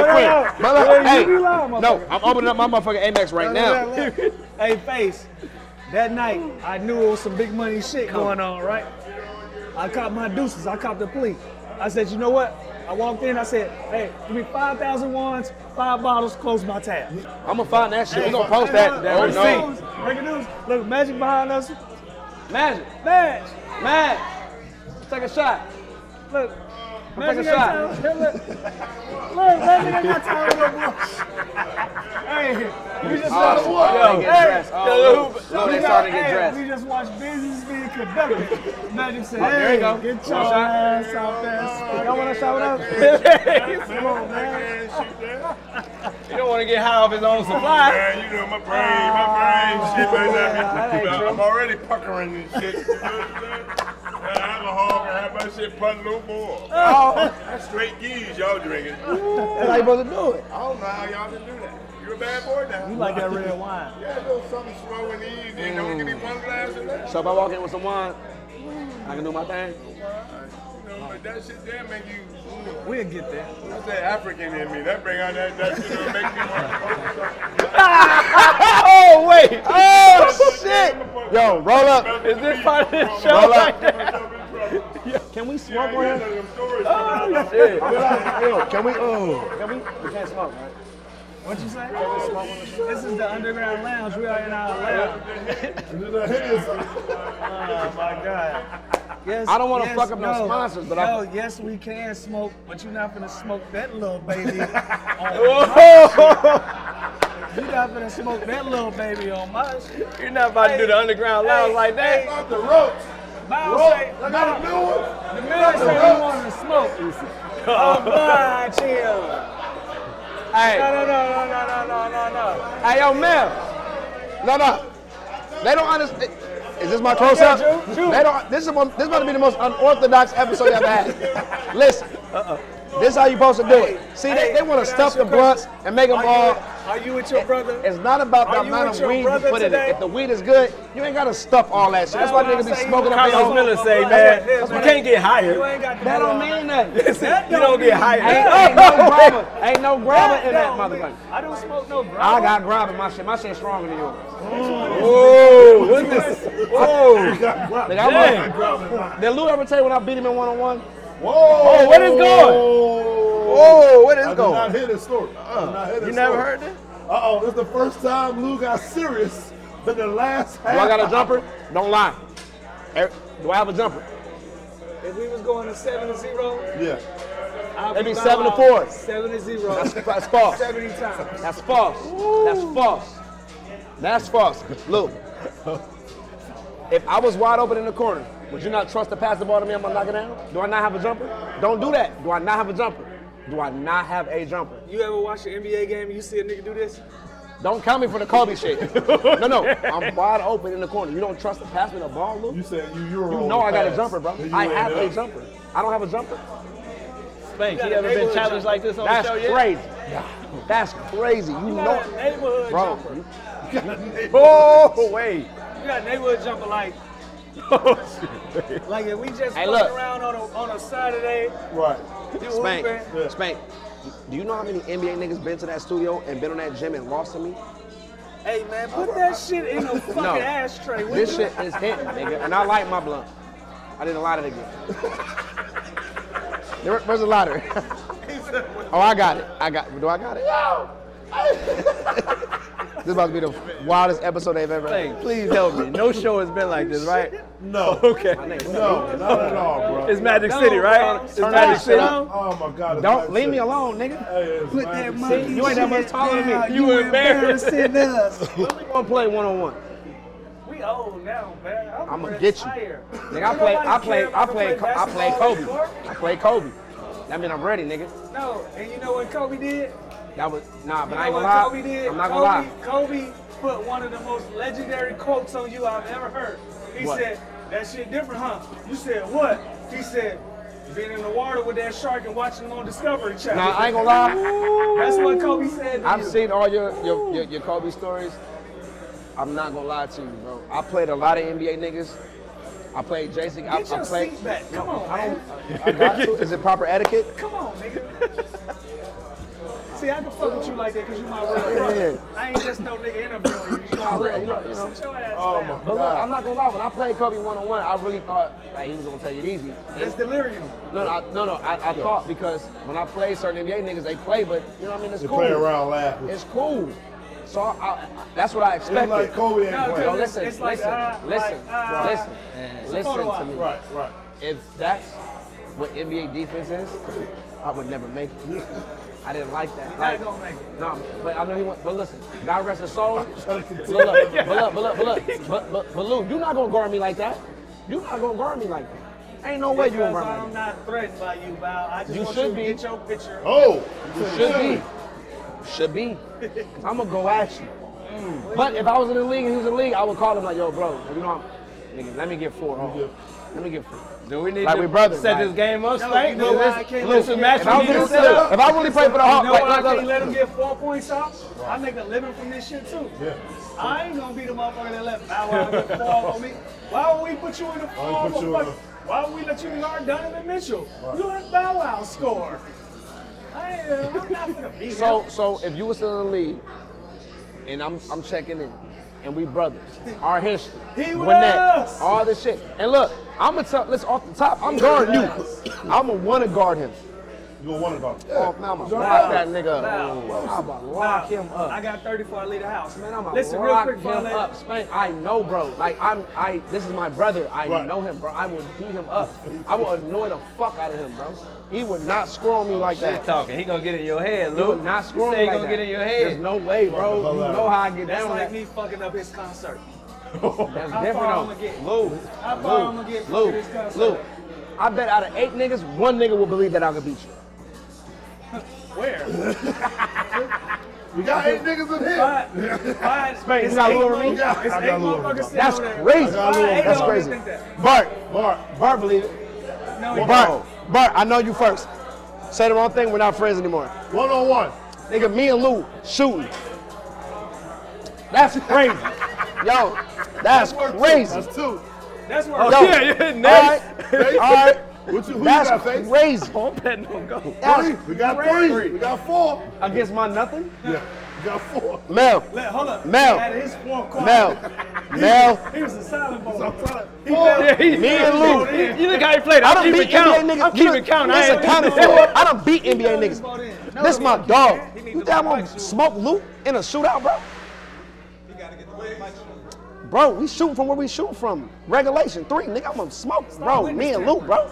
be lying, motherfucker. No, I'm opening up my motherfucking Amex right now. Hey, Face, that night, I knew it was some big money shit going on, right? I caught my deuces. I caught the plea. I said, you know what? I walked in, I said, hey, give me five thousand wands, five bottles, close my tab. I'm gonna find that shit. Hey, We're gonna post hey, that. that breaking no. news, breaking news. Look, Magic behind us. Magic. Magic. Magic. Take a shot. Look. Magic take a shot. Time. Look. Look, Magic ain't got time no more. Hey, we just watched. Oh, hey, hey, oh, the no, they started to get hey, dressed. We just watched business being conducted. Magic said, hey, there you go. Get your ass out there. Y'all want to shout out? Come on, man. You don't want to get high off his own supply. Man, you know my brain, my brain, shit, baby. I'm already puckering and shit. Alcohol and have my shit pun no more. Oh, that's straight geese y'all drinking. That's how you supposed to do it. Oh, now y'all didn't do that. You're a bad boy now. You like that red wine. Yeah, a little something slow and easy. Mm. Don't give me one glass of that. So if I walk in with some wine, I can do my thing? You know, but that shit there make you... We'll get there. That's that African in me. That bring out that, that shit that make me want to Oh, wait. Oh, shit. Yo, roll up. Is this part of this show right there? Yeah. Can we smoke on yeah, here? Oh, shit. Yo, can we? Oh. Can we? We can't smoke, right? What'd you say? This is the Underground Lounge. We are in our lounge. Oh, my God. Yes, I don't want to yes, fuck up no, no sponsors, but no, I... yes, we can smoke, but you're not going to smoke that little baby on You're not gonna smoke that little baby on my shit. You're not about hey, to do the Underground Lounge hey, like that. Hey, off the ropes. Miles rope. say, Miles, Miles, the the Miles say he wanted to smoke. Oh, God, chill. Hey. No, no, no, no, no, no, no, no. Hey, yo, Mel. No, no. They don't understand. Is this my close-up? Okay, they don't. This is this about to be the most unorthodox episode I've had. Listen. Uh-oh. This is how you supposed to do hey, it. See, hey, they, they want to stuff the blunts and make them are all. You, are you with your brother? It's not about the amount of weed you put in it. If the weed is good, you ain't got to stuff all that shit. That's why niggas be smoking up their own. Carlos Miller say, man, you can't get hired. That don't mean nothing. That you don't get hired. Ain't, ain't no grabber. Ain't no grabber in that motherfucker. I don't smoke no grabber. I got grabber in my shit. My shit's stronger than yours. Oh, what's this? Oh. Did Lou ever tell you when I beat him in one-on-one? Whoa! Oh, where is going? Whoa! Where is I going? I did not hear this story. Uh, not hear this you never story. heard this? Uh oh! This is the first time Lou got serious in the last half. Do I got a jumper? Don't lie. Do I have a jumper? If we was going to seven to zero, yeah, I'd maybe seven to four. Seven to zero. That's, that's false. Seventy times. That's false. Ooh. That's false. That's false. Lou, if I was wide open in the corner, would you not trust to pass the ball to me? I'm gonna knock it down. Do I not have a jumper? Don't do that. Do I not have a jumper? Do I not have a jumper? You ever watch an N B A game and you see a nigga do this? Don't count me for the Kobe shit. No, no, I'm wide open in the corner. You don't trust to pass me the ball, Luke? You said you, you're You know I pass. got a jumper, bro. You I have up. a jumper. I don't have a jumper. Spank, you, you ever been challenged like this on That's the show yet? Crazy. Yeah. That's crazy. You, you know got a neighborhood bro. jumper. You, you got a neighborhood. Oh, wait. You got a neighborhood jumper like like if we just hey, look around on a, on a Saturday, right? Spank, yeah. Spank. Do you know how many N B A niggas been to that studio and been on that gym and lost to me? Hey man, put oh, that I, shit in a fucking no, ashtray. What this shit is hitting, nigga. And I like my blunt. I didn't light it again. there, where's the lighter? oh, I got it. I got. Do I got it? Yo! This is about to be the wildest episode they've ever had. Please help me. No show has been like this, right? No. Okay. No, not at all, bro. It's Magic no, City, right? No, it's Magic City. Up. Oh my God. It's Don't Magic leave City. me alone, nigga. Hey, Put that money. You ain't that much taller than me. You, you embarrassing us. We're gonna play one on one. We old now, man. I'm, I'm gonna get you. Nigga, I play. I play. I play. I play Kobe. I play Kobe. That mean I'm ready, nigga. No, and you know what Kobe did? That was, nah, but you I ain't gonna lie. Kobe did? I'm not gonna Kobe, lie. Kobe put one of the most legendary quotes on you I've ever heard. He what? said, that shit different, huh? You said, what? He said, being in the water with that shark and watching him on Discovery Channel. Nah, I ain't gonna lie. That's what Kobe said to I've you. seen all your, your, your, your Kobe stories. I'm not gonna lie to you, bro. I played a lot of N B A niggas. I played Jason. Get I, your I played, seat back. Come on, I man. I, I got to. Is it proper etiquette? Come on, nigga. See, I can fuck with you like that because you my real brother. I ain't just no nigga interviewing you. You my real brother. Sit your ass oh down. But look, I'm not gonna lie. When I played Kobe one-on-one, I really thought like, he was gonna take it easy. It's delirium. No, no, I, no, no. I, I thought because when I played certain N B A niggas, they play, but you know what I mean. It's they cool. They play around laughing. It's cool. So I, I, that's what I expected. It's like Kobe ain't playing. No, listen, it's like, listen, uh, listen, uh, listen, uh, listen to I. me. Right, right. If that's what N B A defense is, I would never make it. I didn't like that. Like, no, but I know he went. But listen, God rest his soul. But look, but look, but look, but look, but but, but Lou, you're not gonna guard me like that. You're not gonna guard me like that. Ain't no way you gonna guard me. Because I'm not threatened by you, Val. I just you want should you be. to get your picture. Oh, you should be. Should be. I'm gonna go at you. Mm. But if I was in the league and he was in the league, I would call him like, yo, bro, you know, nigga, let me get four home. Let me get four. Do we need like to we brothers, set like, this game up? No, like, you know listen, match if, if I really play for the Hawks, you know like, I can't like, let him get four points off? I make a living from this shit too. Yeah. I ain't gonna be the motherfucker that left Bow Wow with the fall on me. Why would we put you in the fall? Why would we let you guard Donovan Mitchell? Right. You let Bow Wow score. I ain't, I'm not gonna be so, so if you was still in the league, and I'm I'm checking in, and we brothers, our history, he with us, all this shit, and look. I'm gonna tell, listen, off the top, I'm guarding you. I'm gonna wanna guard him. You want one of them? Oh, man, I'm gonna lock that nigga up. I'm gonna lock him up. I got thirty before I leave the house. Man, I'm gonna Listen, lock real quick, him I up. Spank. I know, bro. Like, I'm, I, this is my brother. I right. know him, bro. I will do him up. I will annoy the fuck out of him, bro. He would not score on me like that. Shit talking. He gonna get in your head, Lou. He would not score on me like that. He gonna get in your head. There's no way, bro. You know how I get down. That's like me fucking up his concert. That's different though. Lou, Lou, Lou, Lou, I bet out of eight niggas, one nigga will believe that I could beat you. Where? We got eight niggas in here. Five, five, it's not Lou Reed. That's crazy. That's crazy. Bart, Bart, Bart believe it. No, Bart, Bart, I know you first. Say the wrong thing, we're not friends anymore. One on one. Nigga, me and Lou shooting. That's crazy. Yo, that's, that's crazy. That's two. That's where. Oh, yeah, yeah, next. All right. All right. What you, who that's you got, Face? Crazy. Oh, I'm no go. That's three. We got three. three. We got four. Against my nothing? Yeah. We got four. Mel. Let, hold up. Mel. Out of his four card. Mel. He, Mel. He was a silent ball. Yeah, he, me and Lou. He, you look how he played. I, I don't beat count. N B A niggas. I'm keeping count. I ain't counting for it. I don't beat N B A niggas. This my dog. You think I'm gonna smoke Lou in a shootout, bro? Bro, we shoot from where we shoot from. Regulation three, nigga, I'm gonna smoke, bro. Me and Luke, bro.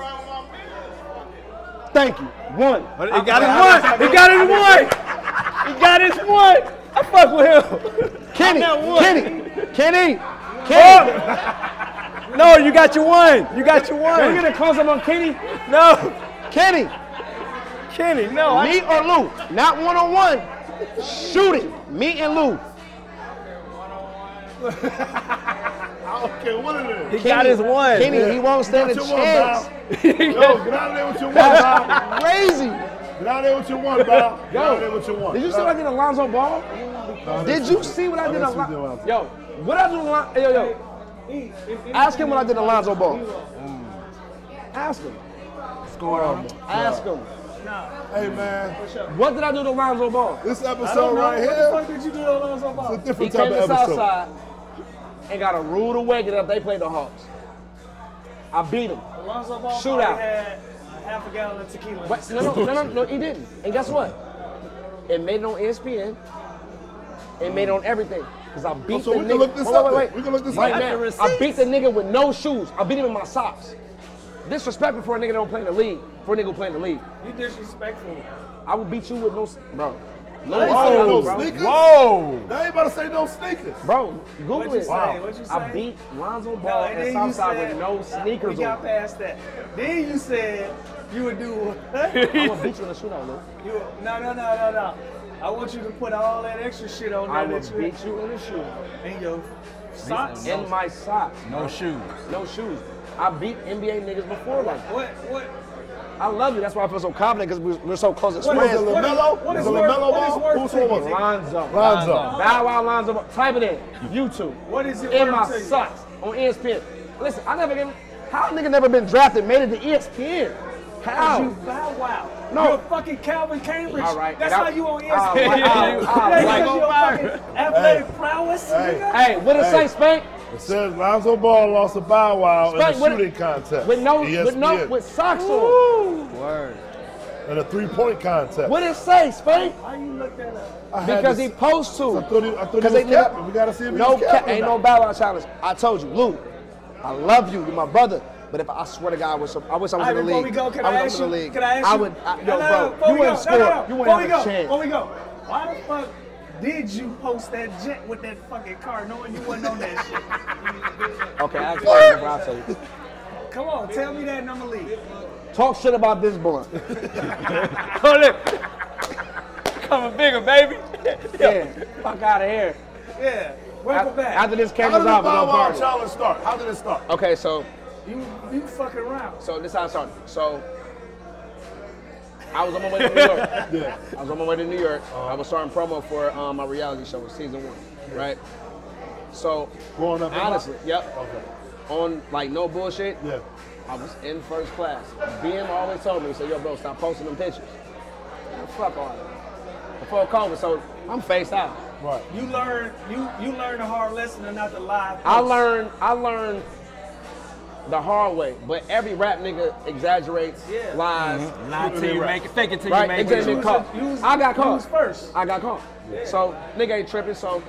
Thank you. One. He got his one. He got his one. He got his one. I fuck with him. Kenny. Kenny. Kenny. Kenny. Oh. No, you got your one. You got your one. Can we get a close up on Kenny? No. Kenny. Kenny. No. Me I... or Lou? Not one on one. Shooting. Me and Lou. I don't care what it is. He Kenny, got his one. Kenny, yeah. He won't stand a chance. Yo, get out of there with your one, Bob. Crazy. Get out of there with your one, Bob. Get out of there with your one. Did you see what I did to Lonzo Ball? No, did you see what I did to Lonzo? Yo, what I do to Yo, yo. Ask him what I did to Lonzo Ball. Mm. Ask him. Score on him. Ask him. Nah. Hey man, what did I do to Lonzo Ball? This episode right here. What the fuck did you do to Lonzo Ball? It's a different type of episode. He came to Southside and got a rude awakening after they played the Hawks. I beat him. Lonzo Ball shootout. Had half a gallon of tequila. But, no, no, no, no, he didn't. And guess what? It made it on E S P N. It made it on everything. Cause I beat oh, so the we nigga. Can look this oh, wait, wait, wait. We can look this right up. I beat the nigga with no shoes. I beat him in my socks. Disrespectful for a nigga that don't play in the league. For a nigga who play in the league. You disrespectful. I would beat you with no, bro. No, I ain't whoa, no sneakers. Whoa. Now you about to say no sneakers. Bro, Google it. Wow. I beat Lonzo Ball no, at Southside said, with no sneakers on. We got past that. Then you said you would do what? I'm going to beat you in a shootout, Lou. No, no, no, no, no. I want you to put all that extra shit on there. I would beat you in a shootout. In your socks? In my socks. No shoes. No shoes. I beat N B A niggas before like that. What? What? I love you. That's why I feel so confident because we're, we're so close as friends. Is, what, LaMelo? What is the LaMelo ball? Who's the one? Lonzo. Lonzo. Bow Wow Lonzo. Type it in. YouTube. What is it? In my socks on E S P N. Listen, I never get. How a nigga never been drafted, made it to E S P N? How? You Bow Wow. No. You're fucking Calvin Cambridge. All right. That's that, how you on E S P N. Uh, uh, uh, that's like, your fucking athletic hey. prowess. Hey. hey, what it hey. say, Spank? It says Lonzo Ball lost to Bow Wow Spank, in a shooting with, contest. With no, with no, with socks Ooh. on. Word. In a three-point contest. What did it say, Spank? Why you look that up? Because this, he posed to. I thought he, I thought he was capping. We gotta see if no, he was capping. Ain't no Bow Wow challenge. I told you, Lou. I love you. You're my brother. But if I swear to God, I wish I, I, wish I was I in the league. Go, can I, I was in the league. Can I ask you? I would. I, no, no, bro, you wouldn't score. No, no. You wouldn't have a chance. Before we go, why the fuck? Did you post that jet with that fucking car knowing you wasn't on that shit? Okay, I can tell you. Come on, tell me that and I'ma leave. Talk shit about this blunt. Hold it. Coming bigger, baby. Yeah, fuck out of here. Yeah, welcome back. After this camera's off, I'm going to party. How did the Bow Wow challenge start? How did it start? Okay, so. You, you fucking around. So this is how it started. So. I was on my way to New York. Yeah. I was on my way to New York. Uh, I was starting promo for um, my reality show, season one, yeah. right? So, growing up, honestly, in yep. Okay. On like no bullshit. Yeah. I was in first class. B M always told me, he said, "Yo, bro, stop posting them pictures." Man, fuck all that. Before COVID, so I'm face out. Right. You learned you you learned a hard lesson and not to lie. I learned I learned the hard way. But every rap nigga exaggerates, yeah. lies. Mm-hmm. Lie till you make it, fake it till right? you make exactly. it. Caught. Use, I got caught. First. I got caught. Yeah. So nigga ain't tripping, so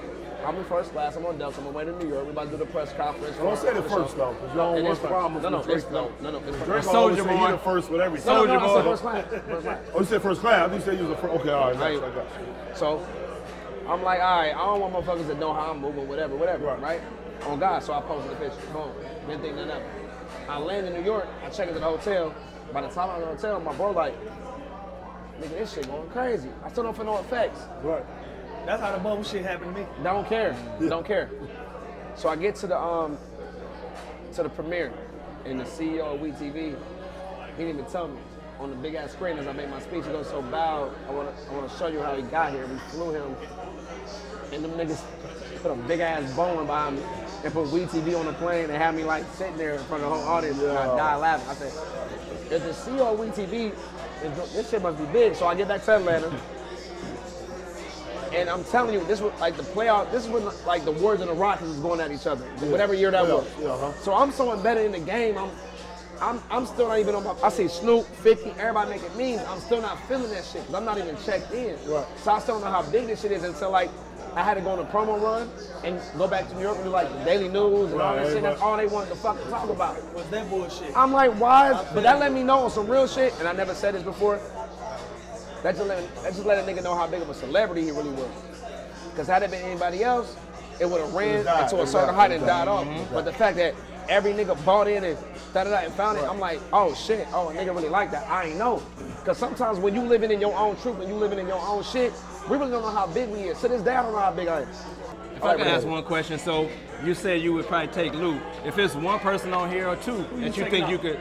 I'm in first class, I'm on Delta, I'm on my way to New York, we about to do the press conference. Don't say the first though, because y'all want problems. No, no, it's no, no, no, it's first. Soldier Boy. You're the first with everything. Soldier Boy. First class. First class. Oh, you said first class? You said you was the first. Okay, all right. Nice. I got you. So I'm like, all right, I don't want motherfuckers to know how I'm moving, whatever, whatever, right? right? On God, so I posted the picture. Boom. Didn't think nothing of it. I land in New York, I check into the hotel. By the time I'm in the hotel, my bro like, nigga, this shit going crazy. I still don't feel no effects. Right. That's how the bubble shit happened to me. Don't care. Yeah. Don't care. So I get to the um to the premiere, and the C E O of WeTV, he didn't even tell me. On the big ass screen as I make my speech, he goes, so Bow, I wanna I wanna show you how he got here. We flew him, and them niggas put a big ass bone behind me and put WeTV on the plane and had me like sitting there in front of the whole audience, and I died laughing. I said, if the C E O of WeTV, this shit must be big. So I get back to Atlanta. And I'm telling you, this was like the playoff. This was like the Warriors and the Rockets is going at each other, yeah. whatever year that yeah. was. Yeah, uh-huh. So I'm so embedded in the game. I'm, I'm, I'm still not even on my. I see Snoop, fifty, everybody making memes. I'm still not feeling that shit because I'm not even checked in. Right. So I still don't know how big this shit is until like I had to go on a promo run and go back to New York and do like the Daily News and right, all that shit. That's all they wanted to fucking talk about. Was that bullshit? I'm like, why? Is, but that let me know on some real shit. And I never said this before. That just, let, that just let a nigga know how big of a celebrity he really was. Because had it been anybody else, it would have ran died, into a certain height and died, died off. Mm-hmm. But the fact that every nigga bought in and da da da and found right. it, I'm like, oh shit, oh a nigga really like that. I ain't know. Because sometimes when you living in your own truth and you living in your own shit, we really don't know how big we is. To this day, I don't know how big I am. If I can ask one question, so you said you would probably take Lou. If it's one person on here or two Who that you, you think out? you could.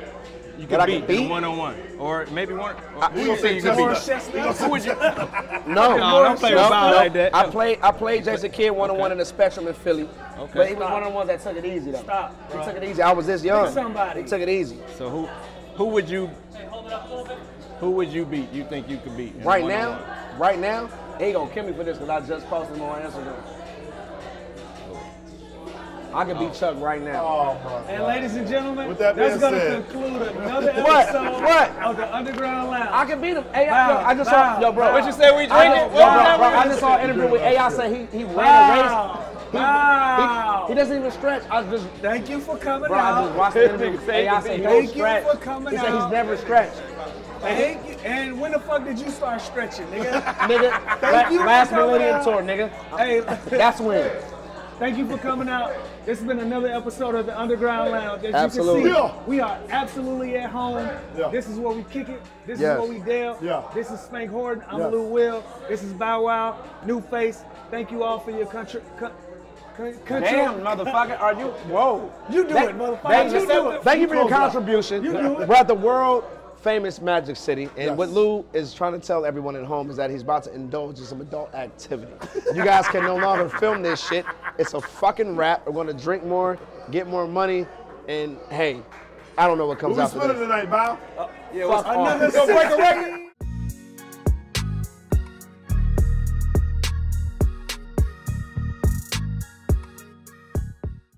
You could beat, beat? one-on-one, or maybe one. Or I, who you think you could beat? Who would you? No, no, don't play no, no. like that. I played, I played Jason Kidd one-on-one okay. in the Spectrum in Philly, okay. but he was one of the ones that took it easy though. Stop, bro. He took it easy. I was this young. Pick somebody. He took it easy. So who, who would you? Hey, hold it up a little bit. Who would you beat? You think you could beat? Right now, right now, he ain't gonna kill me for this because I just posted him on Instagram. I could beat Chuck right now. Oh, and ladies and gentlemen, with that that's going to conclude another episode what? What? of the Underground Lounge. I could beat him. Hey, wow. yo, I just wow. saw, yo, bro. Wow. What you say we drinking? I just, wow. yo, bro, bro, I just saw an interview with A I said he, he ran wow. a race. He, wow. he, he doesn't even stretch. I just thank you for coming bro, out. I just watched the interview with A I said he don't stretch. Thank you for coming he out. He said he's never stretched. Thank you. And when the fuck did you start stretching, nigga? nigga, thank you last Millennium Tour, nigga. Hey, that's when. Thank you for coming out. This has been another episode of the Underground Lounge. As absolutely. you can see, we are absolutely at home. Yeah. This is where we kick it. This yes. is where we delve. Yeah. This is Spank Horton. I'm yes. Lou Will. This is Bow Wow, Nuface. Thank you all for your country. Co- Control. Damn, motherfucker, are you? Whoa. You do that, it, motherfucker. Thank you, you do it. Thank you for your contribution. You do it. We're at the world famous Magic City, and yes. what Lou is trying to tell everyone at home is that he's about to indulge in some adult activity. You guys can no longer film this shit. It's a fucking wrap. We're gonna drink more, get more money, and hey, I don't know what comes out. Who's spinning tonight, Bow? Uh, yeah, what's another break a record?